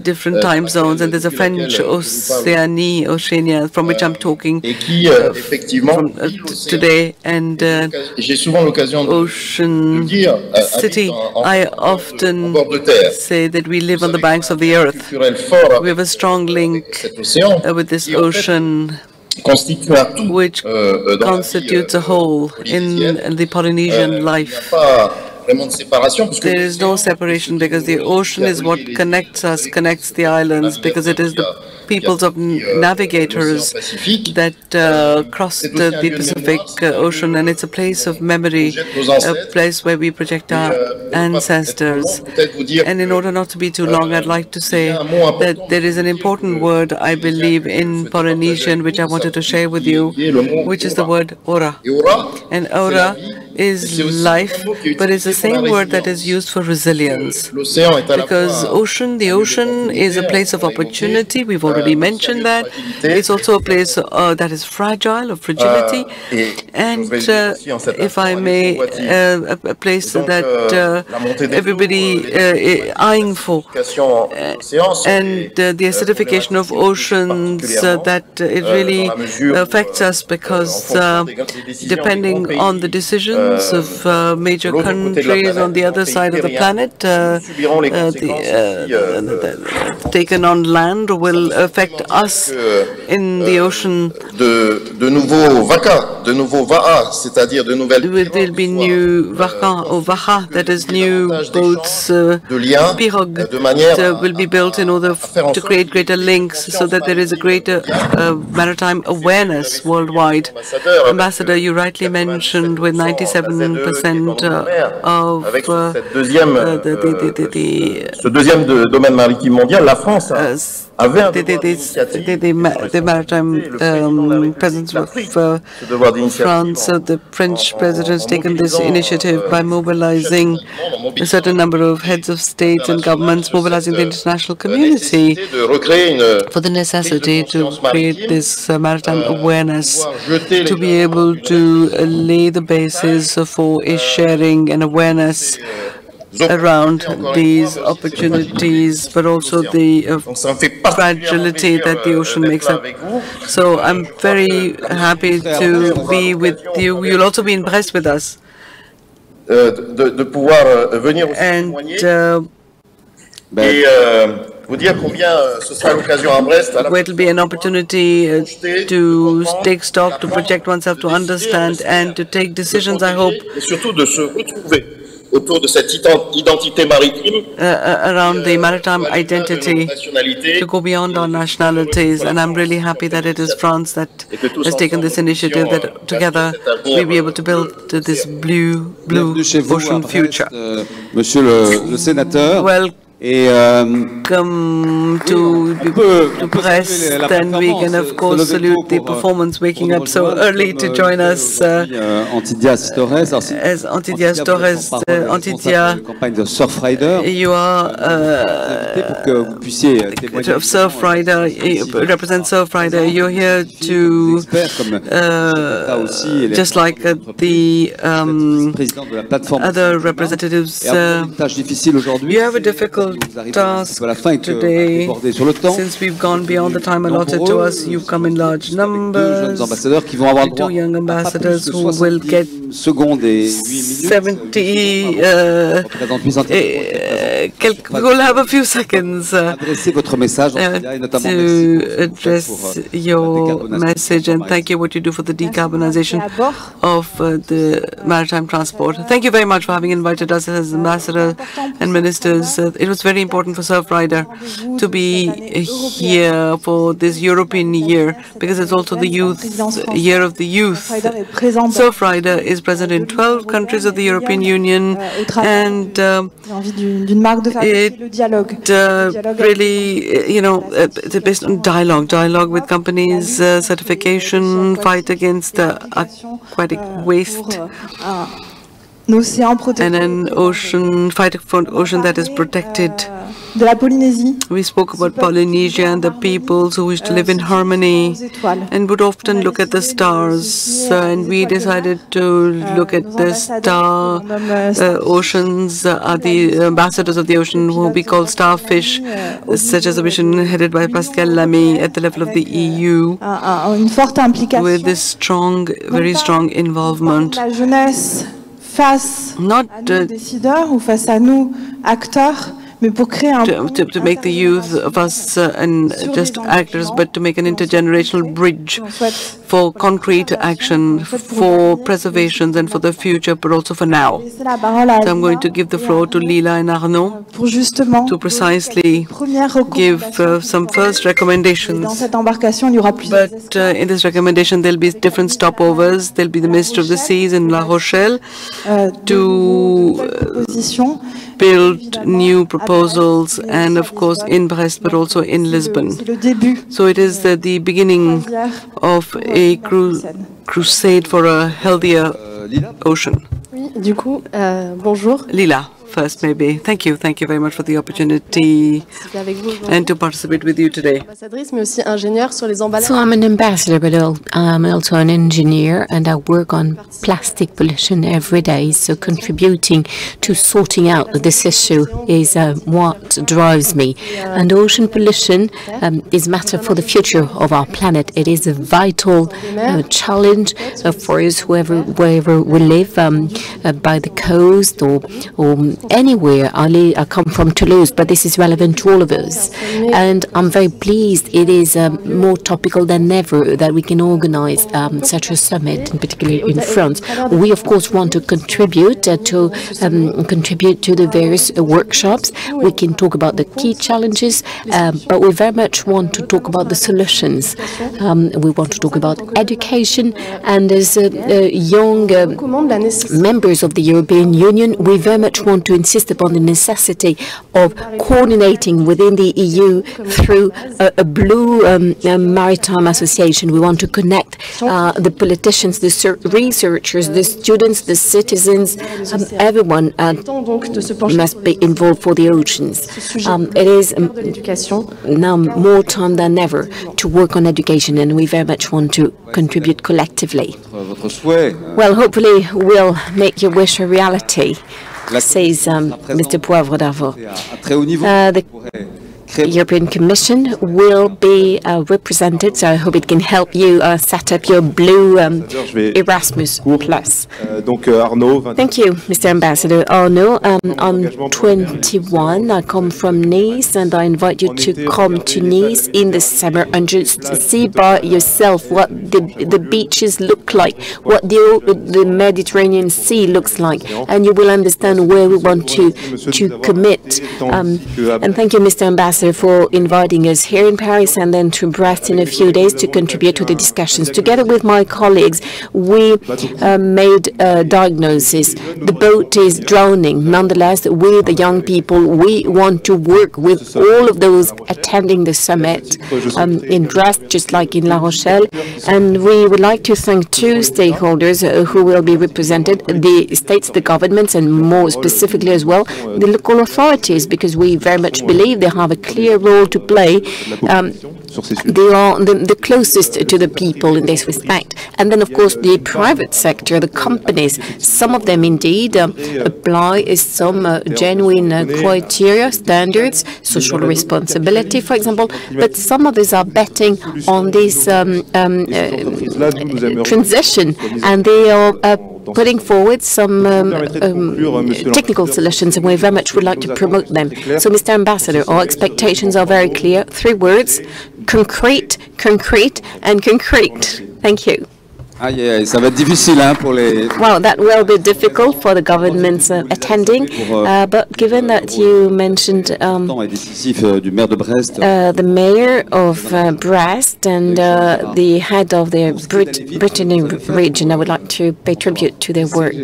different time zones, and there's a French Oceanie, Oceania, from which I'm talking uh, from, uh, today, and uh, Ocean City. I often say that we live on the banks of the earth. We have a strong link uh, with this ocean, which constitutes a whole in the Polynesian life. There is no separation, because the ocean is what connects us, connects the islands, because it is the peoples of navigators that uh, crossed uh, the Pacific uh, Ocean, and it's a place of memory, a place where we project our ancestors. And in order not to be too long, I'd like to say that there is an important word, I believe, in Polynesian, which I wanted to share with you, which is the word ora. And ora is life, but it's the same word that is used for resilience, because ocean, the ocean is a place of opportunity. We've already mentioned that. It's also a place uh, that is fragile, of fragility, and uh, if I may, uh, a place that uh, everybody uh, is eyeing for, and uh, the acidification of oceans, uh, that uh, it really affects us, because uh, depending on the decisions of uh, major countries on the other side of the planet, uh, uh, the, uh, taken on land, will affect us in the ocean. There will be new vacas, or vaha, that is new boats, uh, pirogues, that uh, will be built in order to create greater links, so that there is a greater uh, maritime awareness worldwide. Ambassador, you rightly mentioned with ninety-seven percent uh, of uh, uh, the, the, the, the, uh, uh, the, the, the, the maritime um, presence of uh, France. Uh, the French president has taken this initiative by mobilizing a certain number of heads of states and governments, mobilizing the international community for the necessity to create this uh, maritime awareness, to be able to uh, lay the base for is sharing and awareness around these opportunities, but also the uh, fragility that the ocean makes up. So I'm very happy to be with you. You'll also be impressed with us. And uh, where it will be an opportunity uh, to take stock, to project oneself, to understand, and to take decisions, I hope, Uh, around the maritime identity, to go beyond our nationalities. And I'm really happy that it is France that has taken this initiative, that together we'll be able to build this blue, blue ocean future. Well, Et, um, come to, to press, then we can of course salute the performance, waking up so early to join us, uh, as Antidia Torres. uh, Antidia, you are uh, of Surfrider, represent Surfrider. You're here to, uh, just like uh, the um, other representatives, uh, you have a difficult difficult task today. Since we've gone beyond the time allotted to us, you've come in large numbers. The two young ambassadors who will get seventy, uh, we will have a few seconds uh, to address your message, and thank you what you do for the decarbonization of uh, the maritime transport. Thank you very much for having invited us as ambassador and ministers. Uh, it was very important for Surfrider to be here for this European year, because it's also the youth year of the youth. Surfrider is present in twelve countries of the European Union, and uh, it uh, really, you know, it's based on dialogue, dialogue with companies, uh, certification, fight against uh, aquatic waste, and an ocean, fight for an ocean that is protected. We spoke about Polynesia and the peoples who wish to live in harmony and would often look at the stars. Uh, and we decided to look at the star uh, oceans, uh, are the ambassadors of the ocean who we call starfish, such as a mission headed by Pascal Lamy at the level of the E U, with this strong, very strong involvement. Face not à nos décideurs ou face à nous acteurs, mais pour créer un to, to, to make the youth of us uh, and just actors, but to make an intergenerational bridge for concrete action, for preservation and for the future, but also for now. So I'm going to give the floor to Lila and Arnaud to precisely give uh, some first recommendations. But uh, in this recommendation, there'll be different stopovers. There'll be the Minister of the Seas in La Rochelle to uh, build new proposals, and of course in Brest, but also in Lisbon. So it is the, the beginning of a cru crusade for a healthier ocean. Du coup, uh, bonjour. Lila, first maybe. Thank you. Thank you very much for the opportunity and to participate with you today. So I'm an ambassador, but I'm also an engineer, and I work on plastic pollution every day. So contributing to sorting out this issue is uh, what drives me. And ocean pollution um, is matter for the future of our planet. It is a vital uh, challenge uh, for us, whoever, wherever we live, um, uh, by the coast or, or anywhere. I, I come from Toulouse, but this is relevant to all of us, and I'm very pleased it is um, more topical than ever that we can organize um, such a summit, and particularly in France. We of course want to contribute uh, to um, contribute to the various uh, workshops. We can talk about the key challenges, uh, but we very much want to talk about the solutions. Um, we want to talk about education, and as uh, uh, young uh, members of the European Union, we very much want to insist upon the necessity of coordinating within the E U through a, a blue um, a maritime association. We want to connect uh, the politicians, the researchers, the students, the citizens, um, everyone uh, must be involved for the oceans. Um, it is um, now more time than ever to work on education, and we very much want to contribute collectively. Well, hopefully we'll make your wish a reality, says um, Mister Poivre d'Arvor. Uh, the European Commission will be uh, represented, so I hope it can help you uh, set up your blue um, Erasmus Plus. Thank you, Mister Ambassador. Arnaud, um, I'm twenty-one, I come from Nice, and I invite you to come to Nice in the summer and just see by yourself what the, the beaches look like, what the, the Mediterranean Sea looks like, and you will understand where we want to, to commit. Um, and thank you, Mister Ambassador, for inviting us here in Paris and then to Brest in a few days to contribute to the discussions. Together with my colleagues, we uh, made a diagnosis. The boat is drowning. Nonetheless, we, the young people, we want to work with all of those attending the summit um, in Brest, just like in La Rochelle, and we would like to thank two stakeholders uh, who will be represented, the states, the governments, and more specifically as well, the local authorities, because we very much believe they have a clear role to play. Um, they are the, the closest to the people in this respect. And then, of course, the private sector, the companies, some of them indeed uh, apply some uh, genuine uh, criteria, standards, social responsibility, for example, but some others are betting on this um, um, uh, transition, and they are uh, putting forward some um, um, technical solutions, and we very much would like to promote them. So, Mister Ambassador, our expectations are very clear. Three words: concrete, concrete, and concrete. Thank you. Wow, well, that will be difficult for the governments uh, attending, uh, but given that you mentioned um, uh, the mayor of uh, Brest and uh, the head of the Brit Brittany region, I would like to pay tribute to their work.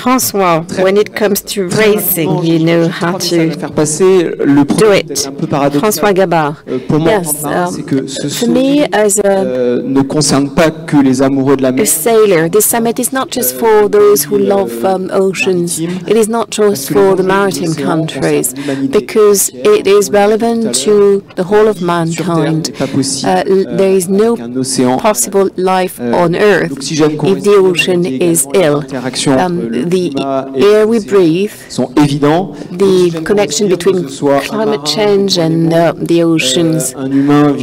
François, when it comes to racing, you know how to do it. François Gabart. Yes, um, for me, as a A sailor, this summit is not just for those who love um, oceans. It is not just for the maritime countries, because it is relevant to the whole of mankind. Uh, there is no possible life on Earth if the ocean is ill. Um, the air we breathe, the connection between climate change and uh, the oceans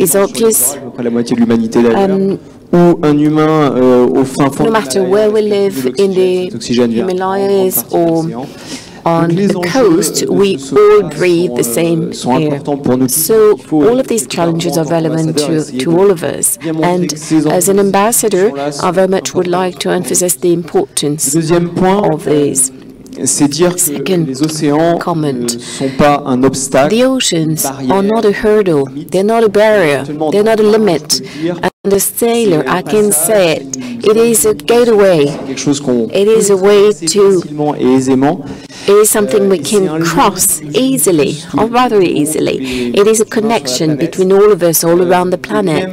is obvious. Um, No matter where we live, in the Himalayas or on the coast, we all breathe the same air. So all of these challenges are relevant to, to all of us. And as an ambassador, I very much would like to emphasize the importance of these. Second comment, the oceans are not a hurdle, they're not a barrier, they're not a limit. And a sailor, I can say it, it is a gateway, it is a way to... It is something we can cross easily, or rather easily. It is a connection between all of us all around the planet,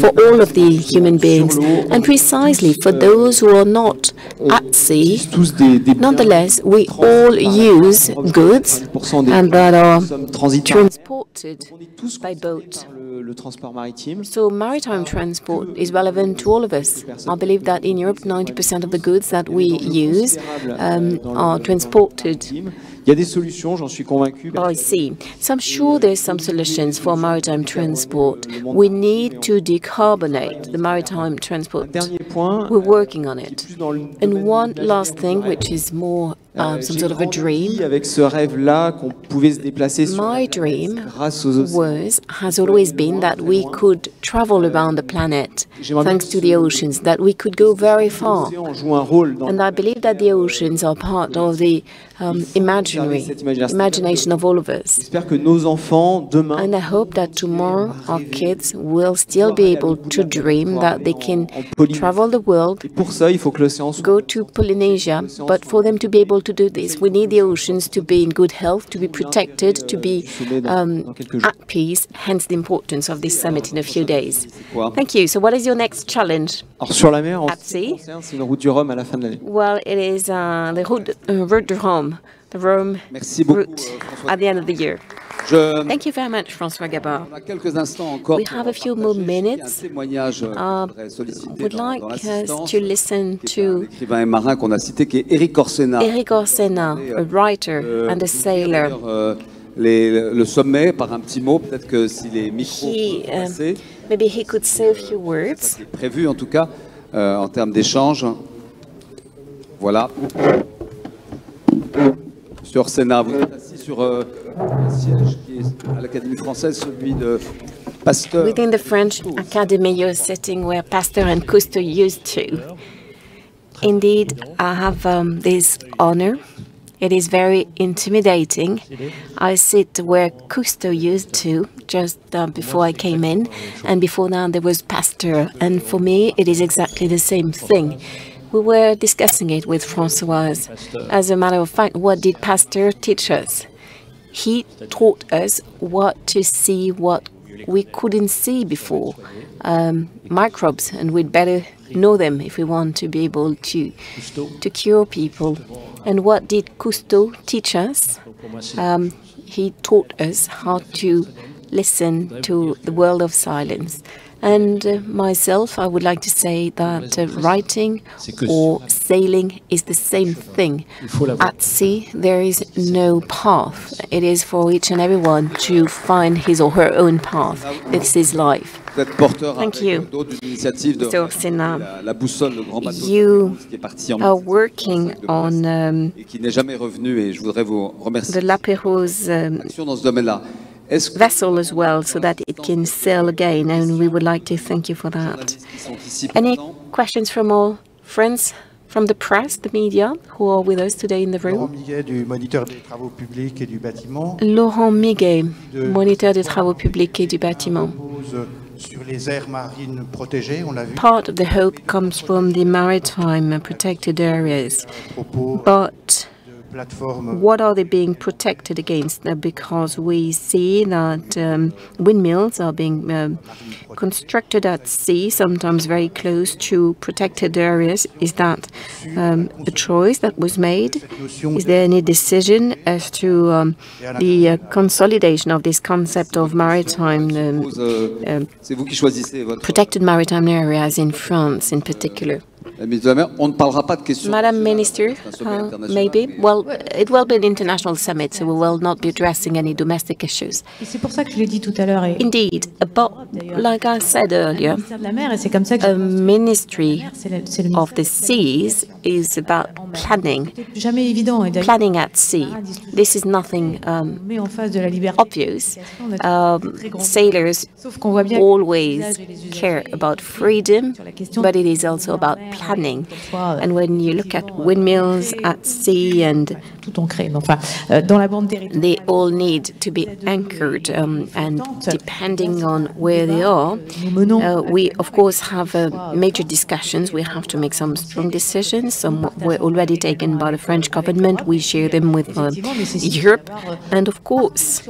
for all of the human beings, and precisely for those who are not at sea. Nonetheless, we all use goods and that are transported by boat. So maritime transport is relevant to all of us. I believe that in Europe, ninety percent of the goods that we use um, are transported. I see. So I'm sure there's some solutions for maritime transport. We need to decarbonate the maritime transport. We're working on it. And one last thing, which is more Uh, some sort of a dream. My dream was, has always been that we could travel around the planet thanks to the oceans, that we could go very far. And I believe that the oceans are part of the um, imaginary, imagination of all of us. And I hope that tomorrow our kids will still be able to dream that they can travel the world, go to Polynesia, but for them to be able to do this, we need the oceans to be in good health, to be protected, to be um, at peace, hence the importance of this summit in a few days. Thank you. So what is your next challenge? At sea? Well, it is uh, the route, uh, route to Rome, the Rome route at the end of the year. Thank you very much, François Gabart. We have a few more minutes. I would like us to listen to Éric Orsena, a writer and a sailor. He, uh, maybe he could say a few words. Voilà. Monsieur Orsena, vous êtes assis sur euh, un siège qui est à l'Académie française, celui de Pasteur. Within the French Academy, you're sitting where Pasteur and Cousteau used to. Indeed, I have um, this honor. It is very intimidating. I sit where Cousteau used to, just uh, before I came in, and before that there was Pasteur. And for me, it is exactly the same thing. We were discussing it with Françoise. As a matter of fact, what did Pasteur teach us? He taught us what to see, what we couldn't see before, um, microbes, and we'd better know them if we want to be able to, to cure people. And what did Cousteau teach us? Um, he taught us how to listen to the world of silence. And uh, myself, I would like to say that uh, writing or sailing is the same thing. At sea, there is no path. It is for each and everyone to find his or her own path. This is life. Thank you. Mister Orsena, you are working on um, the La Pérouse um, vessel as well, so that it can sail again, and we would like to thank you for that. Any questions from our friends from the press, the media, who are with us today in the room? Laurent Miguet, Moniteur des Travaux Publics et du Bâtiment. Part of the hope comes from the maritime protected areas, but what are they being protected against? Because we see that um, windmills are being um, constructed at sea, sometimes very close to protected areas. Is that um, a choice that was made? Is there any decision as to um, the uh, consolidation of this concept of maritime um, uh, protected maritime areas in France in particular? Madam Minister, uh, maybe. Well, it will be an international summit, so we will not be addressing any domestic issues. Indeed, but like I said earlier, a ministry of the seas is about planning, planning at sea. This is nothing um, obvious. Um, sailors always care about freedom, but it is also about planning. Planning. And when you look at windmills at sea, and they all need to be anchored, um, and depending on where they are, uh, we of course have uh, major discussions. We have to make some strong decisions. Some were already taken by the French government. We share them with uh, Europe, and of course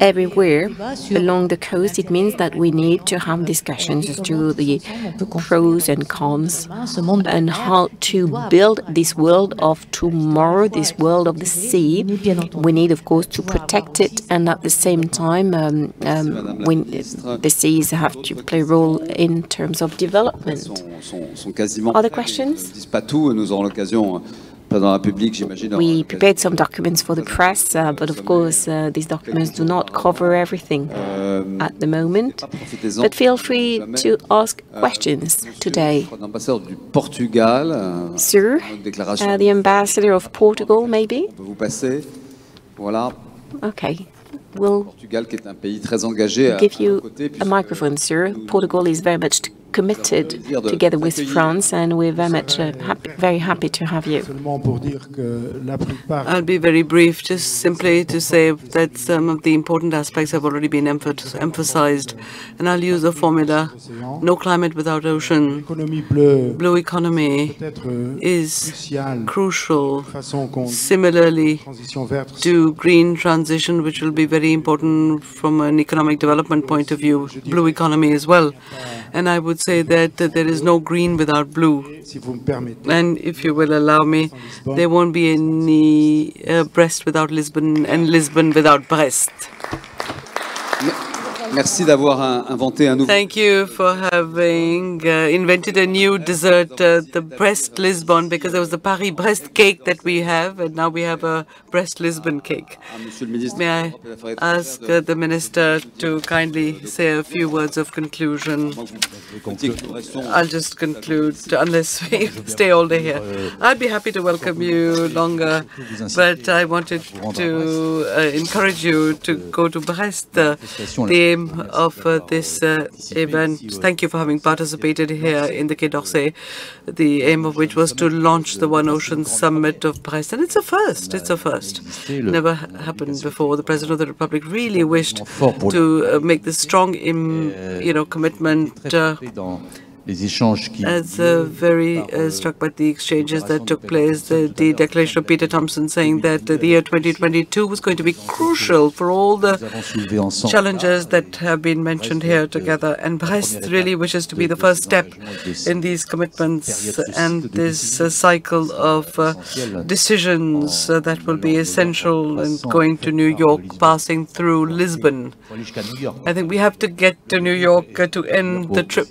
everywhere along the coast. It means that we need to have discussions as to the pros and cons and how to build this world of tomorrow, this world of the sea. We need, of course, to protect it, and at the same time, um, um, when the seas have to play a role in terms of development. Other questions? We prepared some documents for the press, uh, but of course uh, these documents do not cover everything at the moment. But feel free to ask questions today. Sir, uh, the ambassador of Portugal, maybe? Okay. We'll give you a microphone, sir. Portugal is very much committed together with France, and we're very much uh, happy, very happy to have you. I'll be very brief, just simply to say that some of the important aspects have already been emphasized, and I'll use a formula: no climate without ocean. Blue economy is crucial, similarly to green transition, which will be very important from an economic development point of view, blue economy as well. And I would say that uh, there is no green without blue. And if you will allow me, there won't be any uh, Brest without Lisbon and Lisbon without Brest. Thank you for having uh, invented a new dessert, uh, the Brest-Lisbon, because there was the Paris-Brest cake that we have, and now we have a Brest-Lisbon cake. May I ask uh, the Minister to kindly say a few words of conclusion? I'll just conclude, unless we stay all day here. I'd be happy to welcome you longer, but I wanted to uh, encourage you to go to Brest. Uh, the of uh, this uh, event. Thank you for having participated here in the Quai d'Orsay, the aim of which was to launch the One Ocean Summit of Brest. And it's a first, it's a first. Never happened before. The President of the Republic really wished to uh, make this strong, im, you know, commitment uh, As uh, very uh, struck by the exchanges that took place, uh, the declaration of Peter Thomson saying that uh, the year twenty twenty-two was going to be crucial for all the challenges that have been mentioned here together. And Brest really wishes to be the first step in these commitments and this uh, cycle of uh, decisions uh, that will be essential in going to New York, passing through Lisbon. I think we have to get to New York uh, to end the trip.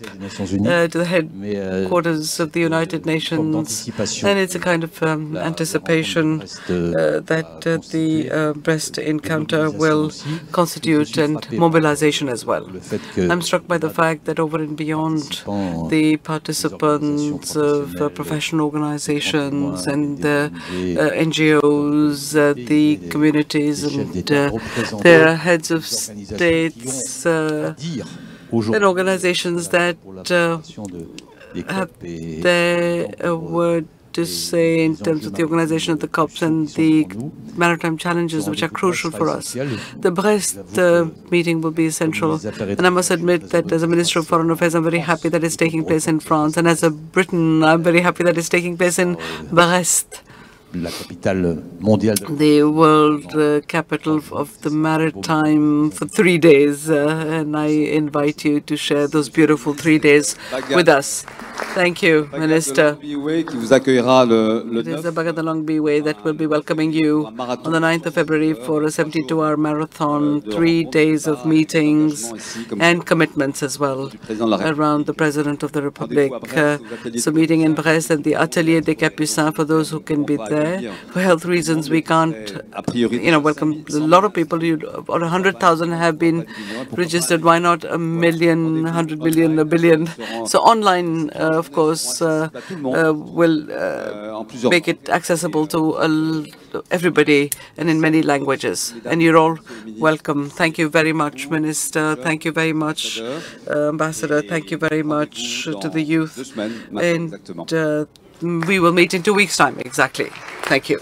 Uh, to the headquarters of the United Nations, and it's a kind of um, anticipation uh, that uh, the uh, Brest encounter will constitute, and mobilization as well. I'm struck by the fact that over and beyond the participants of uh, professional organizations and the uh, N G Os, uh, the communities, and uh, their heads of states, uh, and organizations that uh, have their word to say in terms of the organization of the COPs and the maritime challenges which are crucial for us. The Brest uh, meeting will be essential, and I must admit that as a Minister of Foreign Affairs, I'm very happy that it's taking place in France, and as a Briton, I'm very happy that it's taking place in Brest, the world uh, capital of the maritime, for three days, uh, and I invite you to share those beautiful three days with us. Thank you, Minister. It is the Bagadalong Beeway that will be welcoming you on the ninth of February for a seventy-two hour marathon, three days of meetings and commitments as well around the President of the Republic. Uh, so meeting in Brest at the Atelier des Capucins for those who can be there. For health reasons, we can't, you know, welcome a lot of people. You, about one hundred thousand have been registered. Why not a million, one hundred million, a billion? So online, uh, of course, uh, uh, will uh, make it accessible to uh, everybody and in many languages. And you're all welcome. Thank you very much, Minister. Thank you very much, uh, Ambassador. Thank you very much to the youth. And, uh, we will meet in two weeks' time, exactly. Thank you.